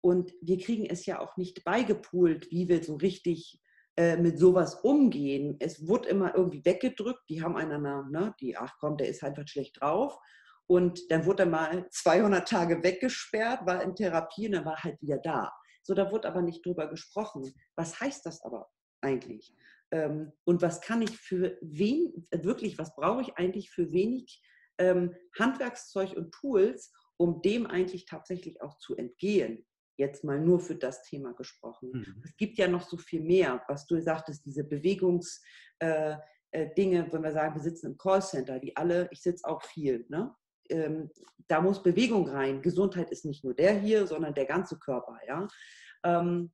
Und wir kriegen es ja auch nicht beigepult, wie wir so richtig äh, mit sowas umgehen. Es wurde immer irgendwie weggedrückt. Die haben einander, ne, die, ach komm, der ist halt was schlecht drauf. Und dann wurde er mal zweihundert Tage weggesperrt, war in Therapie und dann war halt wieder da. So, da wurde aber nicht drüber gesprochen. Was heißt das aber eigentlich? Ähm, und was kann ich für wen, wirklich, was brauche ich eigentlich für wenig Handwerkszeug und Tools, um dem eigentlich tatsächlich auch zu entgehen. Jetzt mal nur für das Thema gesprochen. Mhm. Es gibt ja noch so viel mehr, was du sagtest, diese Bewegungsdinge, äh, äh, wenn wir sagen, wir sitzen im Callcenter, die alle, ich sitze auch viel, ne? ähm, da muss Bewegung rein. Gesundheit ist nicht nur der hier, sondern der ganze Körper. Ja? Ähm,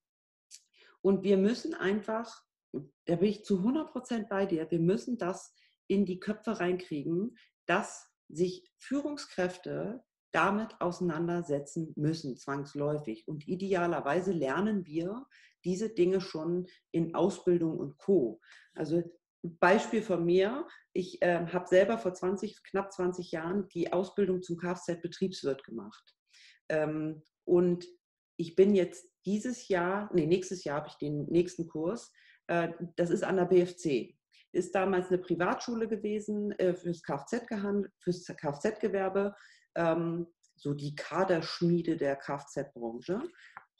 und wir müssen einfach, da bin ich zu hundert Prozent bei dir, wir müssen das in die Köpfe reinkriegen, dass sich Führungskräfte damit auseinandersetzen müssen, zwangsläufig. Und idealerweise lernen wir diese Dinge schon in Ausbildung und Co. Also Beispiel von mir, ich äh, habe selber vor zwanzig, knapp zwanzig Jahren die Ausbildung zum Kfz-Betriebswirt gemacht. Ähm, und ich bin jetzt dieses Jahr, nee, nächstes Jahr habe ich den nächsten Kurs, äh, das ist an der B F C. Ist damals eine Privatschule gewesen, äh, fürs Kfz-Gewerbe, ähm, so die Kaderschmiede der Kfz-Branche.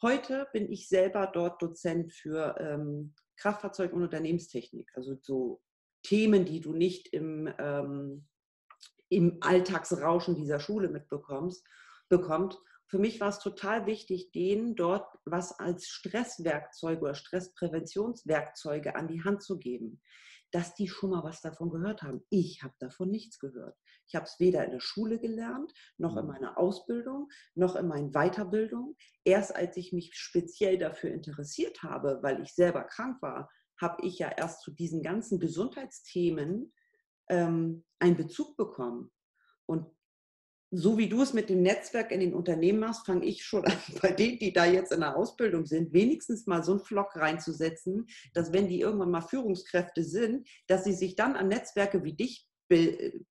Heute bin ich selber dort Dozent für ähm, Kraftfahrzeug- und Unternehmenstechnik, also so Themen, die du nicht im, ähm, im Alltagsrauschen dieser Schule mitbekommst, bekommst. Für mich war es total wichtig, denen dort was als Stresswerkzeuge oder Stresspräventionswerkzeuge an die Hand zu geben, dass die schon mal was davon gehört haben. Ich habe davon nichts gehört. Ich habe es weder in der Schule gelernt, noch in meiner Ausbildung, noch in meinen Weiterbildungen. Erst als ich mich speziell dafür interessiert habe, weil ich selber krank war, habe ich ja erst zu diesen ganzen Gesundheitsthemen ähm, einen Bezug bekommen. Und so wie du es mit dem Netzwerk in den Unternehmen machst, fange ich schon an, bei denen, die da jetzt in der Ausbildung sind, wenigstens mal so einen Flock reinzusetzen, dass wenn die irgendwann mal Führungskräfte sind, dass sie sich dann an Netzwerke wie dich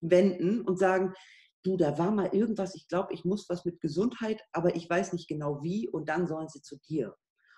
wenden und sagen, du, da war mal irgendwas, ich glaube, ich muss was mit Gesundheit, aber ich weiß nicht genau wie, und dann sollen sie zu dir.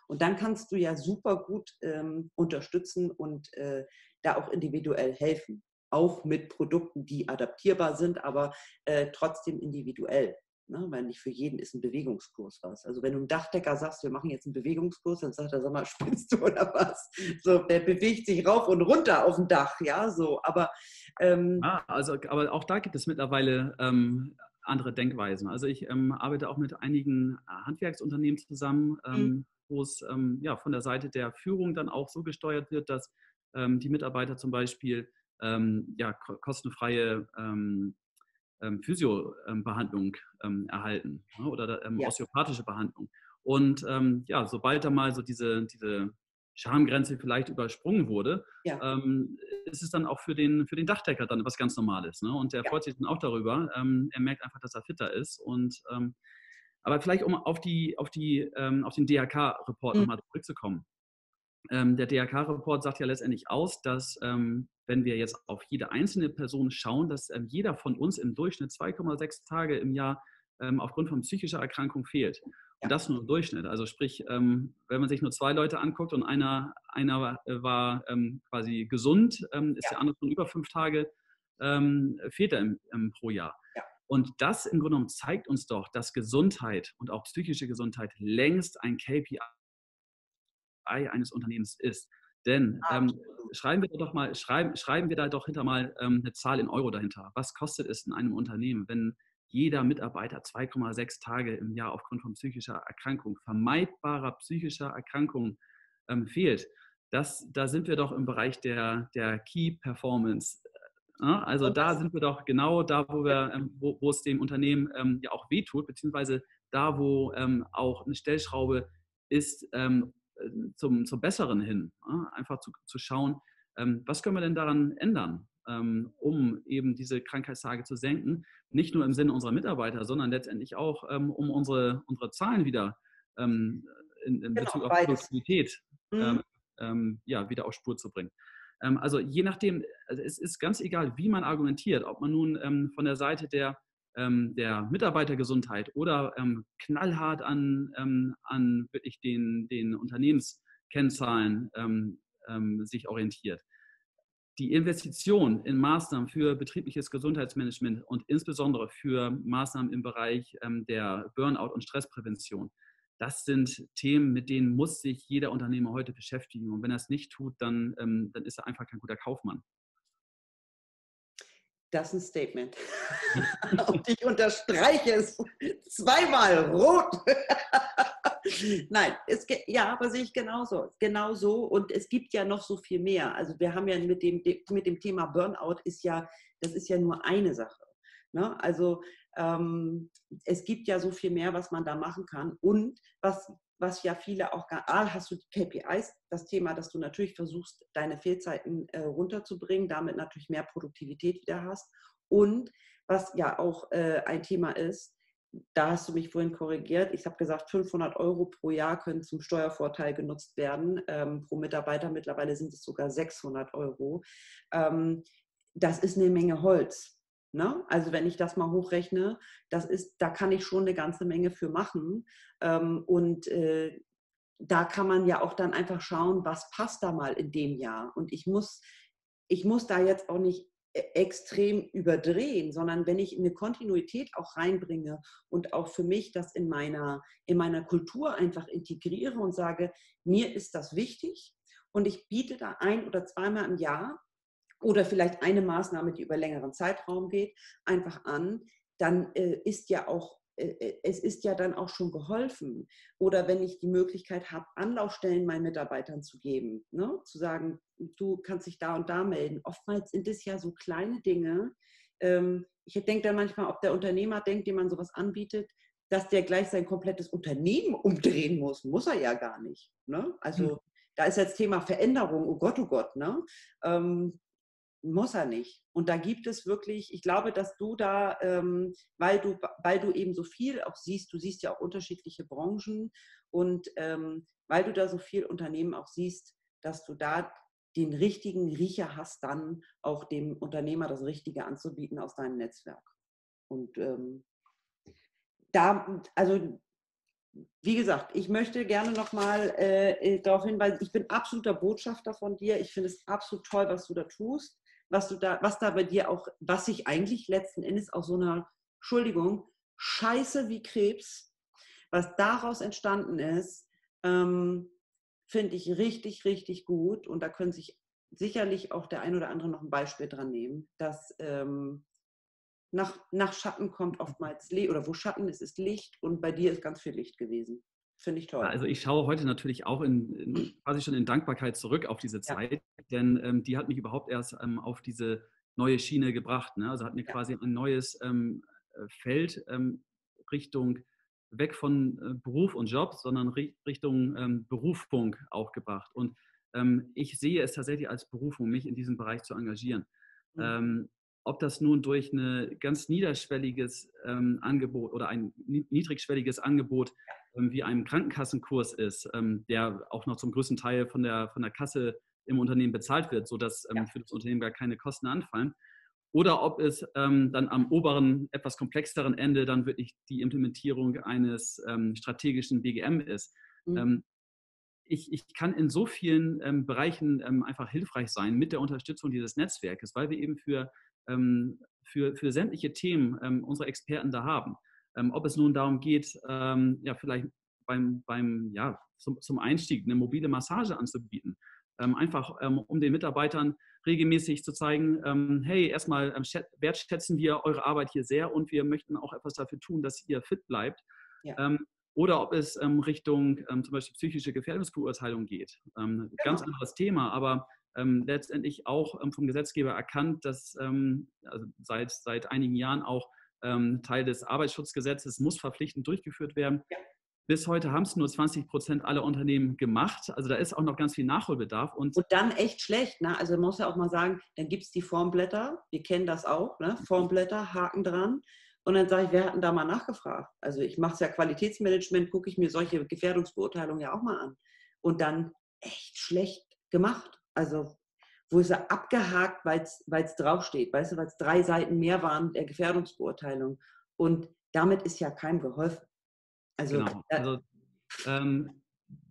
Und dann kannst du ja super gut ähm, unterstützen und äh, da auch individuell helfen. Auch mit Produkten, die adaptierbar sind, aber äh, trotzdem individuell. Ne? Weil nicht für jeden ist ein Bewegungskurs was. Also wenn du einem Dachdecker sagst, wir machen jetzt einen Bewegungskurs, dann sagt er, sag mal, spinnst du oder was? So, der bewegt sich rauf und runter auf dem Dach, ja, so. Aber, ähm, ah, also, aber auch da gibt es mittlerweile ähm, andere Denkweisen. Also ich ähm, arbeite auch mit einigen Handwerksunternehmen zusammen, ähm, mhm. wo es ähm, ja, von der Seite der Führung dann auch so gesteuert wird, dass ähm, die Mitarbeiter zum Beispiel Ähm, ja, kostenfreie ähm, ähm, Physio-Behandlung ähm, erhalten, ne? Oder ähm, ja. osteopathische Behandlung. Und ähm, ja, sobald da mal so diese, diese Schamgrenze vielleicht übersprungen wurde, ja. ähm, ist es dann auch für den, für den Dachdecker dann was ganz Normales. Ne? Und der ja. freut sich dann auch darüber. Ähm, er merkt einfach, dass er fitter ist. Und, ähm, aber vielleicht, um auf, die, auf, die, ähm, auf den D A K Report mhm. nochmal zurückzukommen. Ähm, der D A K Report sagt ja letztendlich aus, dass ähm, wenn wir jetzt auf jede einzelne Person schauen, dass ähm, jeder von uns im Durchschnitt zwei Komma sechs Tage im Jahr ähm, aufgrund von psychischer Erkrankung fehlt. Und das nur im Durchschnitt. Also sprich, ähm, wenn man sich nur zwei Leute anguckt und einer, einer war ähm, quasi gesund, ähm, ist ja. der andere schon über fünf Tage ähm, fehlt er im, ähm, pro Jahr. Ja. Und das im Grunde genommen zeigt uns doch, dass Gesundheit und auch psychische Gesundheit längst ein K P I eines Unternehmens ist. Denn ähm, schreiben wir doch mal, schreiben, schreiben wir da doch hinter mal ähm, eine Zahl in Euro dahinter. Was kostet es in einem Unternehmen, wenn jeder Mitarbeiter zwei Komma sechs Tage im Jahr aufgrund von psychischer Erkrankung, vermeidbarer psychischer Erkrankung ähm, fehlt? Das, da sind wir doch im Bereich der, der Key Performance. Äh, also da sind wir doch genau da, wo, wir, ähm, wo, wo es dem Unternehmen ähm, ja auch wehtut, beziehungsweise da, wo ähm, auch eine Stellschraube ist, ähm, Zum, zum Besseren hin, einfach zu, zu schauen, was können wir denn daran ändern, um eben diese Krankheitstage zu senken, nicht nur im Sinne unserer Mitarbeiter, sondern letztendlich auch, um unsere, unsere Zahlen wieder in, in Bezug genau, auf beides. Produktivität mhm. ja, wieder auf Spur zu bringen. Also je nachdem, es ist ganz egal, wie man argumentiert, ob man nun von der Seite der der Mitarbeitergesundheit oder ähm, knallhart an, ähm, an wirklich den, den Unternehmenskennzahlen ähm, ähm, sich orientiert. Die Investition in Maßnahmen für betriebliches Gesundheitsmanagement und insbesondere für Maßnahmen im Bereich ähm, der Burnout- und Stressprävention, das sind Themen, mit denen muss sich jeder Unternehmer heute beschäftigen. Und wenn er es nicht tut, dann, ähm, dann ist er einfach kein guter Kaufmann. Das ist ein Statement. Und ich unterstreiche es zweimal rot. Nein, es ja, aber sehe ich genauso. genauso. Und es gibt ja noch so viel mehr. Also wir haben ja mit dem, mit dem Thema Burnout, ist ja, das ist ja nur eine Sache. Ne? Also ähm, es gibt ja so viel mehr, was man da machen kann. Und was, was ja viele auch gar ah, hast du die K P Is, das Thema, dass du natürlich versuchst, deine Fehlzeiten äh, runterzubringen, damit natürlich mehr Produktivität wieder hast. Und was ja auch äh, ein Thema ist, da hast du mich vorhin korrigiert, ich habe gesagt, fünfhundert Euro pro Jahr können zum Steuervorteil genutzt werden, ähm, pro Mitarbeiter. Mittlerweile sind es sogar sechshundert Euro. Ähm, das ist eine Menge Holz. Ne? Also wenn ich das mal hochrechne, das ist, da kann ich schon eine ganze Menge für machen. Ähm, und äh, da kann man ja auch dann einfach schauen, was passt da mal in dem Jahr. Und ich muss, ich muss da jetzt auch nicht extrem überdrehen, sondern wenn ich eine Kontinuität auch reinbringe und auch für mich das in meiner, in meiner Kultur einfach integriere und sage, mir ist das wichtig und ich biete da ein oder zweimal im Jahr oder vielleicht eine Maßnahme, die über längeren Zeitraum geht, einfach an, dann äh, ist ja auch, äh, es ist ja dann auch schon geholfen. Oder wenn ich die Möglichkeit habe, Anlaufstellen meinen Mitarbeitern zu geben, ne? Zu sagen, du kannst dich da und da melden. Oftmals sind es ja so kleine Dinge. Ähm, ich denke dann manchmal, ob der Unternehmer denkt, dem man sowas anbietet, dass der gleich sein komplettes Unternehmen umdrehen muss. Muss er ja gar nicht. Ne? Also hm. da ist jetzt Thema Veränderung, oh Gott, oh Gott. Ne? Ähm, Muss er nicht. Und da gibt es wirklich, ich glaube, dass du da, ähm, weil du, weil du eben so viel auch siehst, du siehst ja auch unterschiedliche Branchen und ähm, weil du da so viel Unternehmen auch siehst, dass du da den richtigen Riecher hast, dann auch dem Unternehmer das Richtige anzubieten aus deinem Netzwerk. Und ähm, da, also wie gesagt, ich möchte gerne nochmal äh, darauf hinweisen, ich bin absoluter Botschafter von dir, ich finde es absolut toll, was du da tust. Was du da, was da bei dir auch, was sich eigentlich letzten Endes aus so einer, Entschuldigung, Scheiße wie Krebs, was daraus entstanden ist, ähm, finde ich richtig, richtig gut. Und da können sich sicherlich auch der ein oder andere noch ein Beispiel dran nehmen, dass ähm, nach, nach Schatten kommt oftmals Licht, oder wo Schatten ist, ist Licht. Und bei dir ist ganz viel Licht gewesen. Finde ich toll. Also ich schaue heute natürlich auch in, in, quasi schon in Dankbarkeit zurück auf diese Zeit, ja. denn ähm, die hat mich überhaupt erst ähm, auf diese neue Schiene gebracht. Ne? Also hat mir ja. quasi ein neues ähm, Feld ähm, Richtung weg von äh, Beruf und Job, sondern Richtung ähm, Berufung auch gebracht. Und ähm, ich sehe es tatsächlich als Berufung, mich in diesem Bereich zu engagieren. Mhm. Ähm, ob das nun durch ein ganz niederschwelliges ähm, Angebot oder ein niedrigschwelliges Angebot ähm, wie einem Krankenkassenkurs ist, ähm, der auch noch zum größten Teil von der, von der Kasse im Unternehmen bezahlt wird, sodass ähm, ja. für das Unternehmen gar keine Kosten anfallen. oder ob es ähm, dann am oberen, etwas komplexeren Ende dann wirklich die Implementierung eines ähm, strategischen B G M ist. Mhm. Ähm, ich, ich kann in so vielen ähm, Bereichen ähm, einfach hilfreich sein mit der Unterstützung dieses Netzwerkes, weil wir eben für, ähm, für, für sämtliche Themen ähm, unsere Experten da haben. Ähm, ob es nun darum geht, ähm, ja, vielleicht beim, beim, ja, zum, zum Einstieg eine mobile Massage anzubieten. Ähm, einfach ähm, um den Mitarbeitern regelmäßig zu zeigen, ähm, hey, erstmal ähm, wertschätzen wir eure Arbeit hier sehr und wir möchten auch etwas dafür tun, dass ihr fit bleibt. Ja. Ähm, oder ob es ähm, Richtung ähm, zum Beispiel psychische Gefährdungsbeurteilung geht. Ähm, genau. Ganz anderes Thema, aber ähm, letztendlich auch ähm, vom Gesetzgeber erkannt, dass ähm, also seit, seit einigen Jahren auch ähm, Teil des Arbeitsschutzgesetzes muss verpflichtend durchgeführt werden. Ja. Bis heute haben es nur zwanzig Prozent aller Unternehmen gemacht. Also da ist auch noch ganz viel Nachholbedarf. Und, und dann echt schlecht. Ne? Also man muss ja auch mal sagen, dann gibt es die Formblätter. Wir kennen das auch. Ne? Formblätter, Haken dran. Und dann sage ich, wir hatten da mal nachgefragt. Also ich mache es ja Qualitätsmanagement, gucke ich mir solche Gefährdungsbeurteilungen ja auch mal an. Und dann echt schlecht gemacht. Also wo ist er abgehakt, weil es draufsteht. Weißt du, weil es drei Seiten mehr waren der Gefährdungsbeurteilung. Und damit ist ja keinem geholfen. Also, genau. also ähm,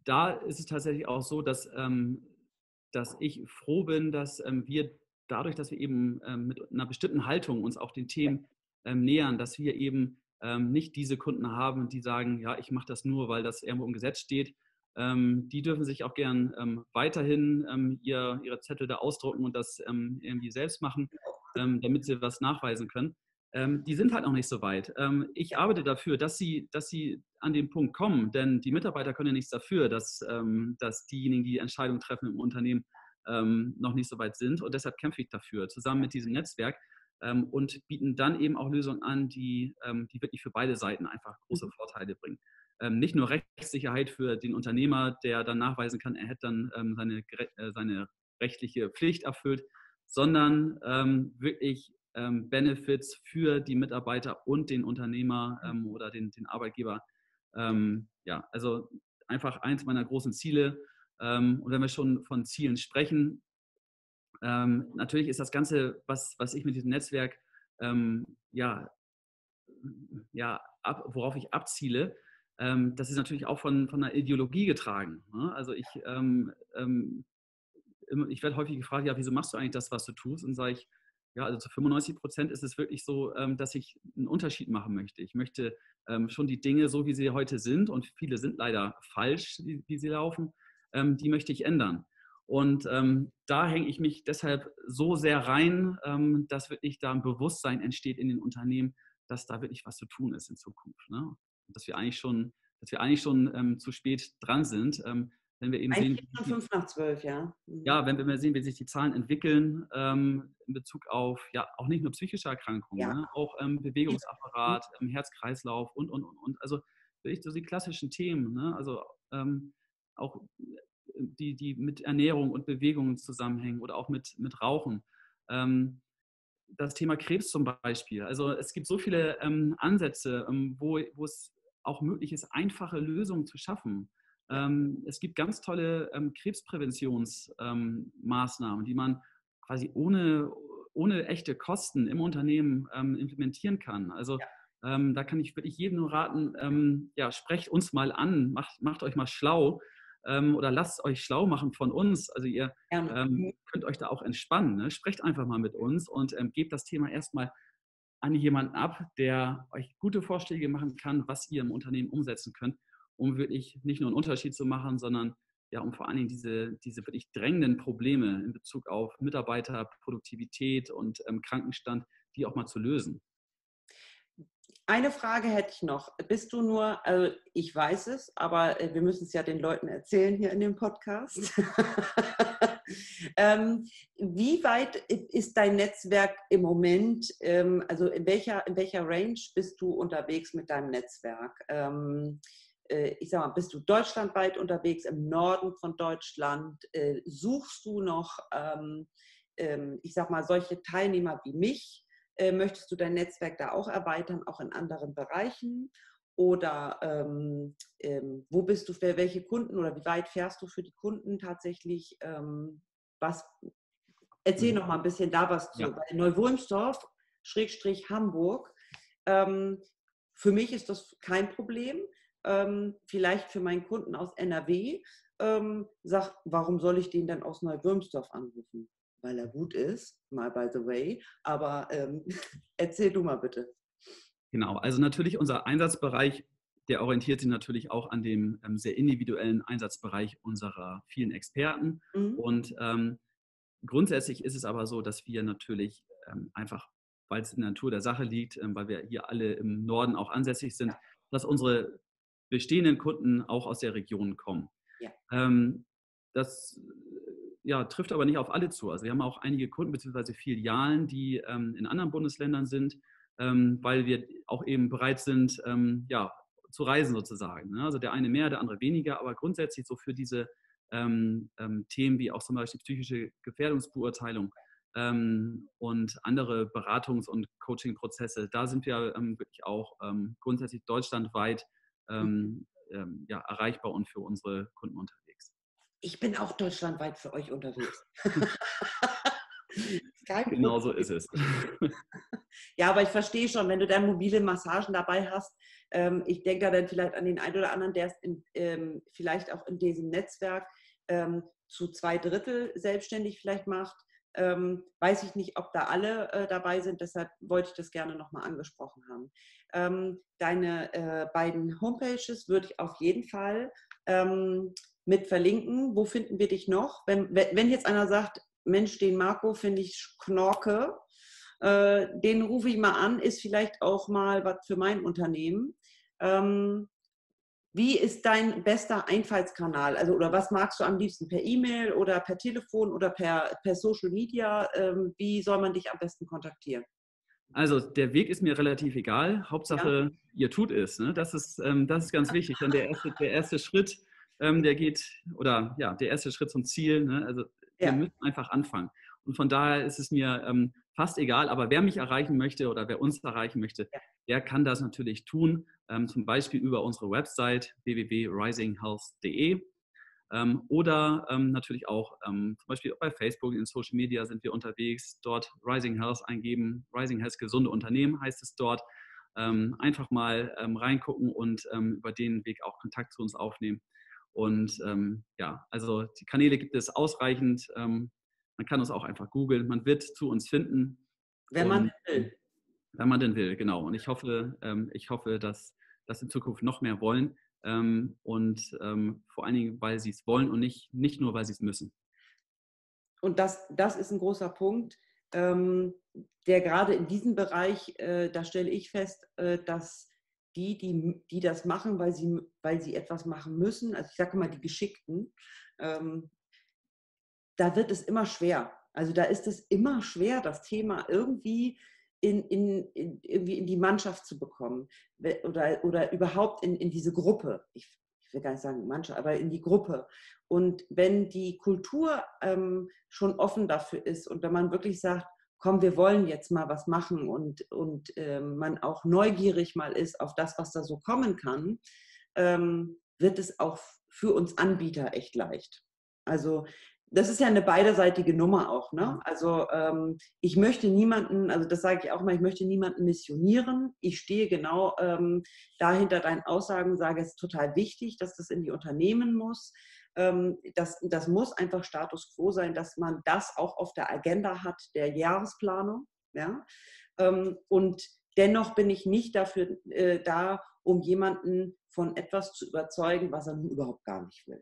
da ist es tatsächlich auch so, dass, ähm, dass ich froh bin, dass ähm, wir dadurch, dass wir eben ähm, mit einer bestimmten Haltung uns auch den Themen ähm, nähern, dass wir eben ähm, nicht diese Kunden haben, die sagen, ja, ich mache das nur, weil das irgendwo im Gesetz steht. Ähm, die dürfen sich auch gern ähm, weiterhin ähm, ihr, ihre Zettel da ausdrucken und das ähm, irgendwie selbst machen, ähm, damit sie was nachweisen können. Ähm, die sind halt noch nicht so weit. Ähm, ich arbeite dafür, dass sie, dass sie an den Punkt kommen, denn die Mitarbeiter können ja nichts dafür, dass, ähm, dass diejenigen, die Entscheidungen treffen im Unternehmen, ähm, noch nicht so weit sind. Und deshalb kämpfe ich dafür, zusammen mit diesem Netzwerk ähm, und bieten dann eben auch Lösungen an, die, ähm, die wirklich für beide Seiten einfach große Vorteile bringen. Ähm, nicht nur Rechtssicherheit für den Unternehmer, der dann nachweisen kann, er hätte dann ähm, seine, äh, seine rechtliche Pflicht erfüllt, sondern ähm, wirklich Ähm, Benefits für die Mitarbeiter und den Unternehmer ähm, oder den, den Arbeitgeber. Ähm, ja, also einfach eins meiner großen Ziele. Ähm, und wenn wir schon von Zielen sprechen, ähm, natürlich ist das Ganze, was, was ich mit diesem Netzwerk, ähm, ja, ja ab, worauf ich abziele, ähm, das ist natürlich auch von, von einer Ideologie getragen. Ne? Also ich, ähm, ähm, ich werde häufig gefragt, ja, wieso machst du eigentlich das, was du tust? Und sage ich, ja, also zu fünfundneunzig Prozent ist es wirklich so, dass ich einen Unterschied machen möchte. Ich möchte schon die Dinge, so wie sie heute sind, und viele sind leider falsch, wie sie laufen, die möchte ich ändern. Und da hänge ich mich deshalb so sehr rein, dass wirklich da ein Bewusstsein entsteht in den Unternehmen, dass da wirklich was zu tun ist in Zukunft. Ne? Dass wir eigentlich schon, dass wir eigentlich schon zu spät dran sind. Wenn wir eben sehen, fünf nach zwölf, ja. Ja, wenn wir sehen, wie sich die Zahlen entwickeln ähm, in Bezug auf, ja, auch nicht nur psychische Erkrankungen, ja. Ne? Auch ähm, Bewegungsapparat, ähm, Herz-Kreislauf und, und, und, und. Also wirklich so die klassischen Themen, ne? Also ähm, auch die, die mit Ernährung und Bewegung zusammenhängen oder auch mit, mit Rauchen. Ähm, das Thema Krebs zum Beispiel. Also es gibt so viele ähm, Ansätze, ähm, wo, wo es auch möglich ist, einfache Lösungen zu schaffen. Ähm, es gibt ganz tolle ähm, Krebspräventionsmaßnahmen, ähm, die man quasi ohne, ohne echte Kosten im Unternehmen ähm, implementieren kann. Also ja. ähm, da kann ich wirklich jedem nur raten, ähm, ja, sprecht uns mal an, macht, macht euch mal schlau ähm, oder lasst euch schlau machen von uns. Also ihr ähm, könnt euch da auch entspannen. Ne? Sprecht einfach mal mit uns und ähm, gebt das Thema erstmal an jemanden ab, der euch gute Vorschläge machen kann, was ihr im Unternehmen umsetzen könnt, um wirklich nicht nur einen Unterschied zu machen, sondern ja, um vor allen Dingen diese, diese wirklich drängenden Probleme in Bezug auf Mitarbeiter, Produktivität und ähm, Krankenstand, die auch mal zu lösen. Eine Frage hätte ich noch. Bist du nur, also ich weiß es, aber wir müssen es ja den Leuten erzählen hier in dem Podcast. ähm, wie weit ist dein Netzwerk im Moment, ähm, also in welcher, in welcher Range bist du unterwegs mit deinem Netzwerk? Ähm, Ich sag mal, bist du deutschlandweit unterwegs, im Norden von Deutschland? Suchst du noch, ich sag mal, solche Teilnehmer wie mich? Möchtest du dein Netzwerk da auch erweitern, auch in anderen Bereichen? Oder wo bist du für welche Kunden oder wie weit fährst du für die Kunden tatsächlich? Was Erzähl noch mal ein bisschen da was zu. Ja. Bei Neu Wulmsdorf, Schrägstrich Hamburg, ähm, für mich ist das kein Problem. Ähm, vielleicht für meinen Kunden aus N R W, ähm, sagt, warum soll ich den dann aus Neu Wulmsdorf anrufen? Weil er gut ist, mal by the way. Aber ähm, erzähl du mal bitte. Genau, also natürlich unser Einsatzbereich, der orientiert sich natürlich auch an dem ähm, sehr individuellen Einsatzbereich unserer vielen Experten. Mhm. Und ähm, grundsätzlich ist es aber so, dass wir natürlich ähm, einfach, weil es in der Natur der Sache liegt, ähm, weil wir hier alle im Norden auch ansässig sind, ja, dass unsere bestehenden Kunden auch aus der Region kommen. Ja. Ähm, das ja, trifft aber nicht auf alle zu. Also wir haben auch einige Kunden bzw. Filialen, die ähm, in anderen Bundesländern sind, ähm, weil wir auch eben bereit sind, ähm, ja, zu reisen sozusagen. Also der eine mehr, der andere weniger, aber grundsätzlich so für diese ähm, ähm, Themen wie auch zum Beispiel psychische Gefährdungsbeurteilung ähm, und andere Beratungs- und Coaching-Prozesse, da sind wir ähm, wirklich auch ähm, grundsätzlich deutschlandweit ähm, ähm, ja, erreichbar und für unsere Kunden unterwegs. Ich bin auch deutschlandweit für euch unterwegs. Genau so ist es. Ja, aber ich verstehe schon, wenn du dann mobile Massagen dabei hast, ähm, ich denke da dann vielleicht an den einen oder anderen, der ist in, ähm, vielleicht auch in diesem Netzwerk ähm, zu zwei Drittel selbstständig vielleicht macht, ähm, weiß ich nicht, ob da alle äh, dabei sind, deshalb wollte ich das gerne nochmal angesprochen haben. Ähm, deine äh, beiden Homepages würde ich auf jeden Fall ähm, mit verlinken. Wo finden wir dich noch? Wenn, wenn jetzt einer sagt, Mensch, den Marco finde ich knorke, äh, den rufe ich mal an, ist vielleicht auch mal was für mein Unternehmen. Ähm, wie ist dein bester Einfallskanal? Also, oder was magst du am liebsten? Per E-Mail oder per Telefon oder per, per Social Media? Ähm, wie soll man dich am besten kontaktieren? Also der Weg ist mir relativ egal. Hauptsache, ja, ihr tut es. Ne? Das ist, ähm, das ist ganz wichtig. Denn der erste, der erste Schritt, ähm, der geht, oder ja, der erste Schritt zum Ziel, ne? Also wir ja. müssen einfach anfangen. Und von daher ist es mir ähm, fast egal, aber wer mich erreichen möchte oder wer uns erreichen möchte, ja, der kann das natürlich tun, ähm, zum Beispiel über unsere Website w w w punkt rising health punkt de ähm, oder ähm, natürlich auch ähm, zum Beispiel bei Facebook, in Social Media sind wir unterwegs, dort Rising Health eingeben, Rising Health gesunde Unternehmen heißt es dort, ähm, einfach mal ähm, reingucken und ähm, über den Weg auch Kontakt zu uns aufnehmen. Und ähm, ja, also die Kanäle gibt es ausreichend. Ähm, man kann uns auch einfach googeln. Man wird zu uns finden. Wenn man und, will. Wenn man denn will, genau. Und ich hoffe, ähm, ich hoffe, dass das in Zukunft noch mehr wollen. Ähm, und ähm, vor allen Dingen, weil sie es wollen und nicht, nicht nur, weil sie es müssen. Und das, das ist ein großer Punkt, ähm, der gerade in diesem Bereich, äh, da stelle ich fest, äh, dass Die, die, die das machen, weil sie, weil sie etwas machen müssen, also ich sage mal die Geschickten, ähm, da wird es immer schwer. Also da ist es immer schwer, das Thema irgendwie in, in, in, irgendwie in die Mannschaft zu bekommen oder, oder überhaupt in, in diese Gruppe. Ich, ich will gar nicht sagen Mannschaft, aber in die Gruppe. Und wenn die Kultur ähm, schon offen dafür ist und wenn man wirklich sagt, komm, wir wollen jetzt mal was machen und, und ähm, man auch neugierig mal ist auf das, was da so kommen kann, ähm, wird es auch für uns Anbieter echt leicht. Also das ist ja eine beiderseitige Nummer auch, ne? Also ähm, ich möchte niemanden, also das sage ich auch mal, ich möchte niemanden missionieren. Ich stehe genau ähm, dahinter deinen Aussagen, sage, es ist total wichtig, dass das in die Unternehmen muss. Ähm, das, das muss einfach Status quo sein, dass man das auch auf der Agenda hat der Jahresplanung. Ja? Ähm, und dennoch bin ich nicht dafür äh, da, um jemanden von etwas zu überzeugen, was er nun überhaupt gar nicht will.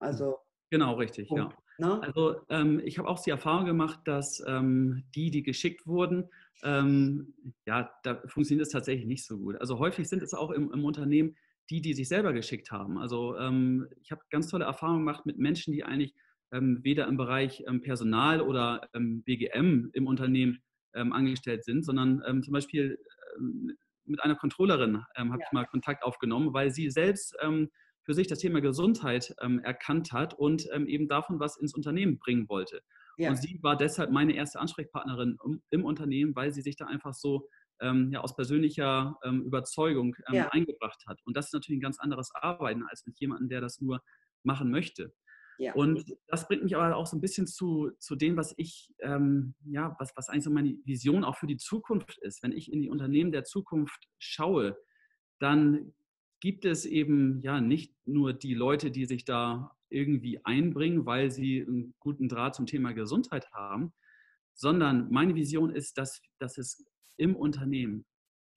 Also genau, richtig, Punkt, ja. Ne? Also ähm, ich habe auch die Erfahrung gemacht, dass ähm, die, die geschickt wurden, ähm, ja, da funktioniert es tatsächlich nicht so gut. Also häufig sind es auch im, im Unternehmen die, die sich selber geschickt haben. Also ähm, ich habe ganz tolle Erfahrungen gemacht mit Menschen, die eigentlich ähm, weder im Bereich ähm, Personal oder ähm, B G M im Unternehmen ähm, angestellt sind, sondern ähm, zum Beispiel ähm, mit einer Controllerin ähm, habe ich mal Kontakt aufgenommen, weil sie selbst ähm, für sich das Thema Gesundheit ähm, erkannt hat und ähm, eben davon was ins Unternehmen bringen wollte. Ja. Und sie war deshalb meine erste Ansprechpartnerin im, im Unternehmen, weil sie sich da einfach so Ähm, ja, aus persönlicher ähm, Überzeugung ähm, ja. eingebracht hat. Und das ist natürlich ein ganz anderes Arbeiten als mit jemandem, der das nur machen möchte. Ja. Und das bringt mich aber auch so ein bisschen zu, zu dem, was ich, ähm, ja, was, was eigentlich so meine Vision auch für die Zukunft ist. Wenn ich in die Unternehmen der Zukunft schaue, dann gibt es eben ja nicht nur die Leute, die sich da irgendwie einbringen, weil sie einen guten Draht zum Thema Gesundheit haben, sondern meine Vision ist, dass, dass es im Unternehmen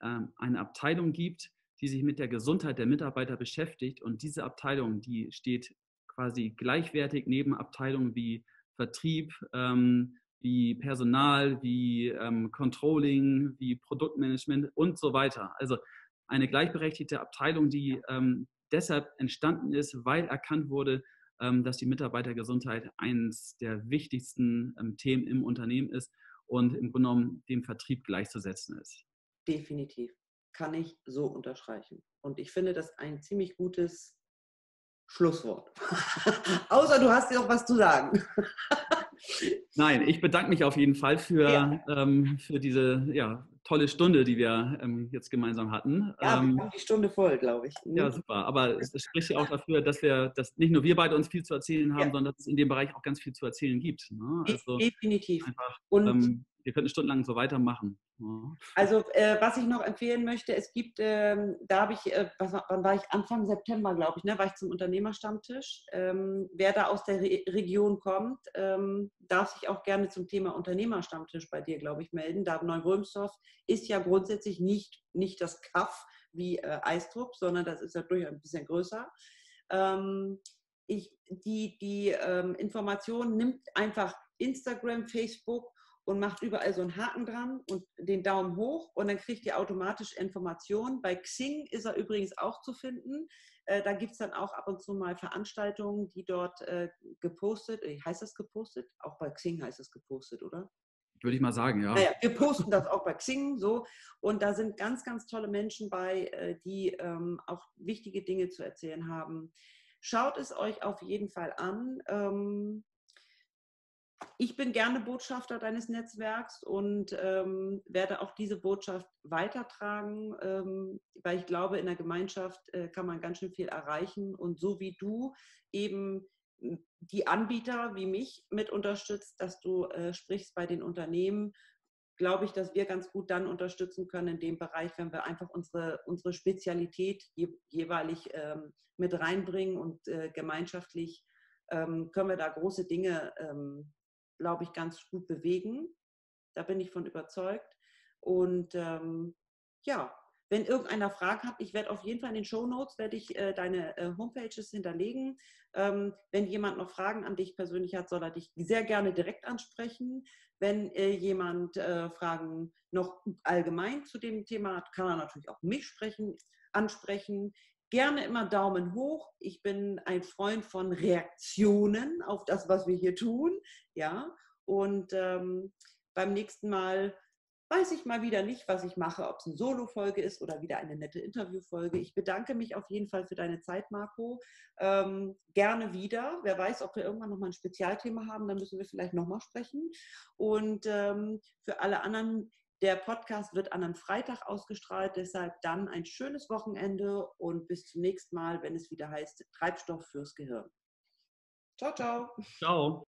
ähm, eine Abteilung gibt, die sich mit der Gesundheit der Mitarbeiter beschäftigt, und diese Abteilung, die steht quasi gleichwertig neben Abteilungen wie Vertrieb, ähm, wie Personal, wie ähm, Controlling, wie Produktmanagement und so weiter. Also eine gleichberechtigte Abteilung, die ähm, deshalb entstanden ist, weil erkannt wurde, ähm, dass die Mitarbeitergesundheit eines der wichtigsten ähm, Themen im Unternehmen ist und im Grunde genommen dem Vertrieb gleichzusetzen ist. Definitiv. Kann ich so unterstreichen. Und ich finde das ein ziemlich gutes Schlusswort. Außer du hast dir noch was zu sagen. Nein, ich bedanke mich auf jeden Fall für, ja. ähm, für diese ja, tolle Stunde, die wir ähm, jetzt gemeinsam hatten. Ja, ähm, wir haben die Stunde voll, glaube ich. Ja, super. Aber es, es spricht ja auch dafür, dass wir, dass nicht nur wir beide uns viel zu erzählen haben, ja. sondern dass es in dem Bereich auch ganz viel zu erzählen gibt. Ne? Also definitiv. Einfach, Und ähm, wir könnten stundenlang so weitermachen. Ja. Also äh, was ich noch empfehlen möchte, es gibt, ähm, da habe ich, äh, was, wann war ich? Anfang September, glaube ich, ne? war ich zum Unternehmerstammtisch. Ähm, wer da aus der Re Region kommt, ähm, darf sich auch gerne zum Thema Unternehmerstammtisch bei dir, glaube ich, melden. Da Neu Wulmsdorf ist ja grundsätzlich nicht, nicht das Kaff wie äh, Eistrup, sondern das ist ja durchaus ein bisschen größer. Ähm, ich, die die ähm, Information nimmt einfach Instagram, Facebook und macht überall so einen Haken dran und den Daumen hoch, und dann kriegt ihr automatisch Informationen. Bei Xing ist er übrigens auch zu finden. Äh, da gibt es dann auch ab und zu mal Veranstaltungen, die dort äh, gepostet, äh, heißt das gepostet? Auch bei Xing heißt es gepostet, oder? Würde ich mal sagen, ja. Naja, wir posten das auch bei Xing so, und da sind ganz, ganz tolle Menschen bei, äh, die ähm, auch wichtige Dinge zu erzählen haben. Schaut es euch auf jeden Fall an. Ähm, Ich bin gerne Botschafter deines Netzwerks und ähm, werde auch diese Botschaft weitertragen, ähm, weil ich glaube, in der Gemeinschaft äh, kann man ganz schön viel erreichen. Und so wie du eben die Anbieter wie mich mit unterstützt, dass du äh, sprichst bei den Unternehmen, glaube ich, dass wir ganz gut dann unterstützen können in dem Bereich, wenn wir einfach unsere, unsere Spezialität je, jeweilig ähm, mit reinbringen und äh, gemeinschaftlich ähm, können wir da große Dinge ähm, glaube ich, ganz gut bewegen. Da bin ich von überzeugt. Und ähm, ja, wenn irgendeiner Fragen hat, ich werde auf jeden Fall in den Shownotes, werde ich äh, deine äh, Homepages hinterlegen. Ähm, wenn jemand noch Fragen an dich persönlich hat, soll er dich sehr gerne direkt ansprechen. Wenn äh, jemand äh, Fragen noch allgemein zu dem Thema hat, kann er natürlich auch mich sprechen, ansprechen. Gerne immer Daumen hoch. Ich bin ein Freund von Reaktionen auf das, was wir hier tun. Ja, und ähm, beim nächsten Mal weiß ich mal wieder nicht, was ich mache, ob es eine Solo-Folge ist oder wieder eine nette Interviewfolge. Ich bedanke mich auf jeden Fall für deine Zeit, Marco. Ähm, gerne wieder. Wer weiß, ob wir irgendwann nochmal ein Spezialthema haben, dann müssen wir vielleicht nochmal sprechen. Und ähm, für alle anderen, der Podcast wird an einem Freitag ausgestrahlt, deshalb dann ein schönes Wochenende und bis zum nächsten Mal, wenn es wieder heißt Treibstoff fürs Gehirn. Ciao, ciao. Ciao.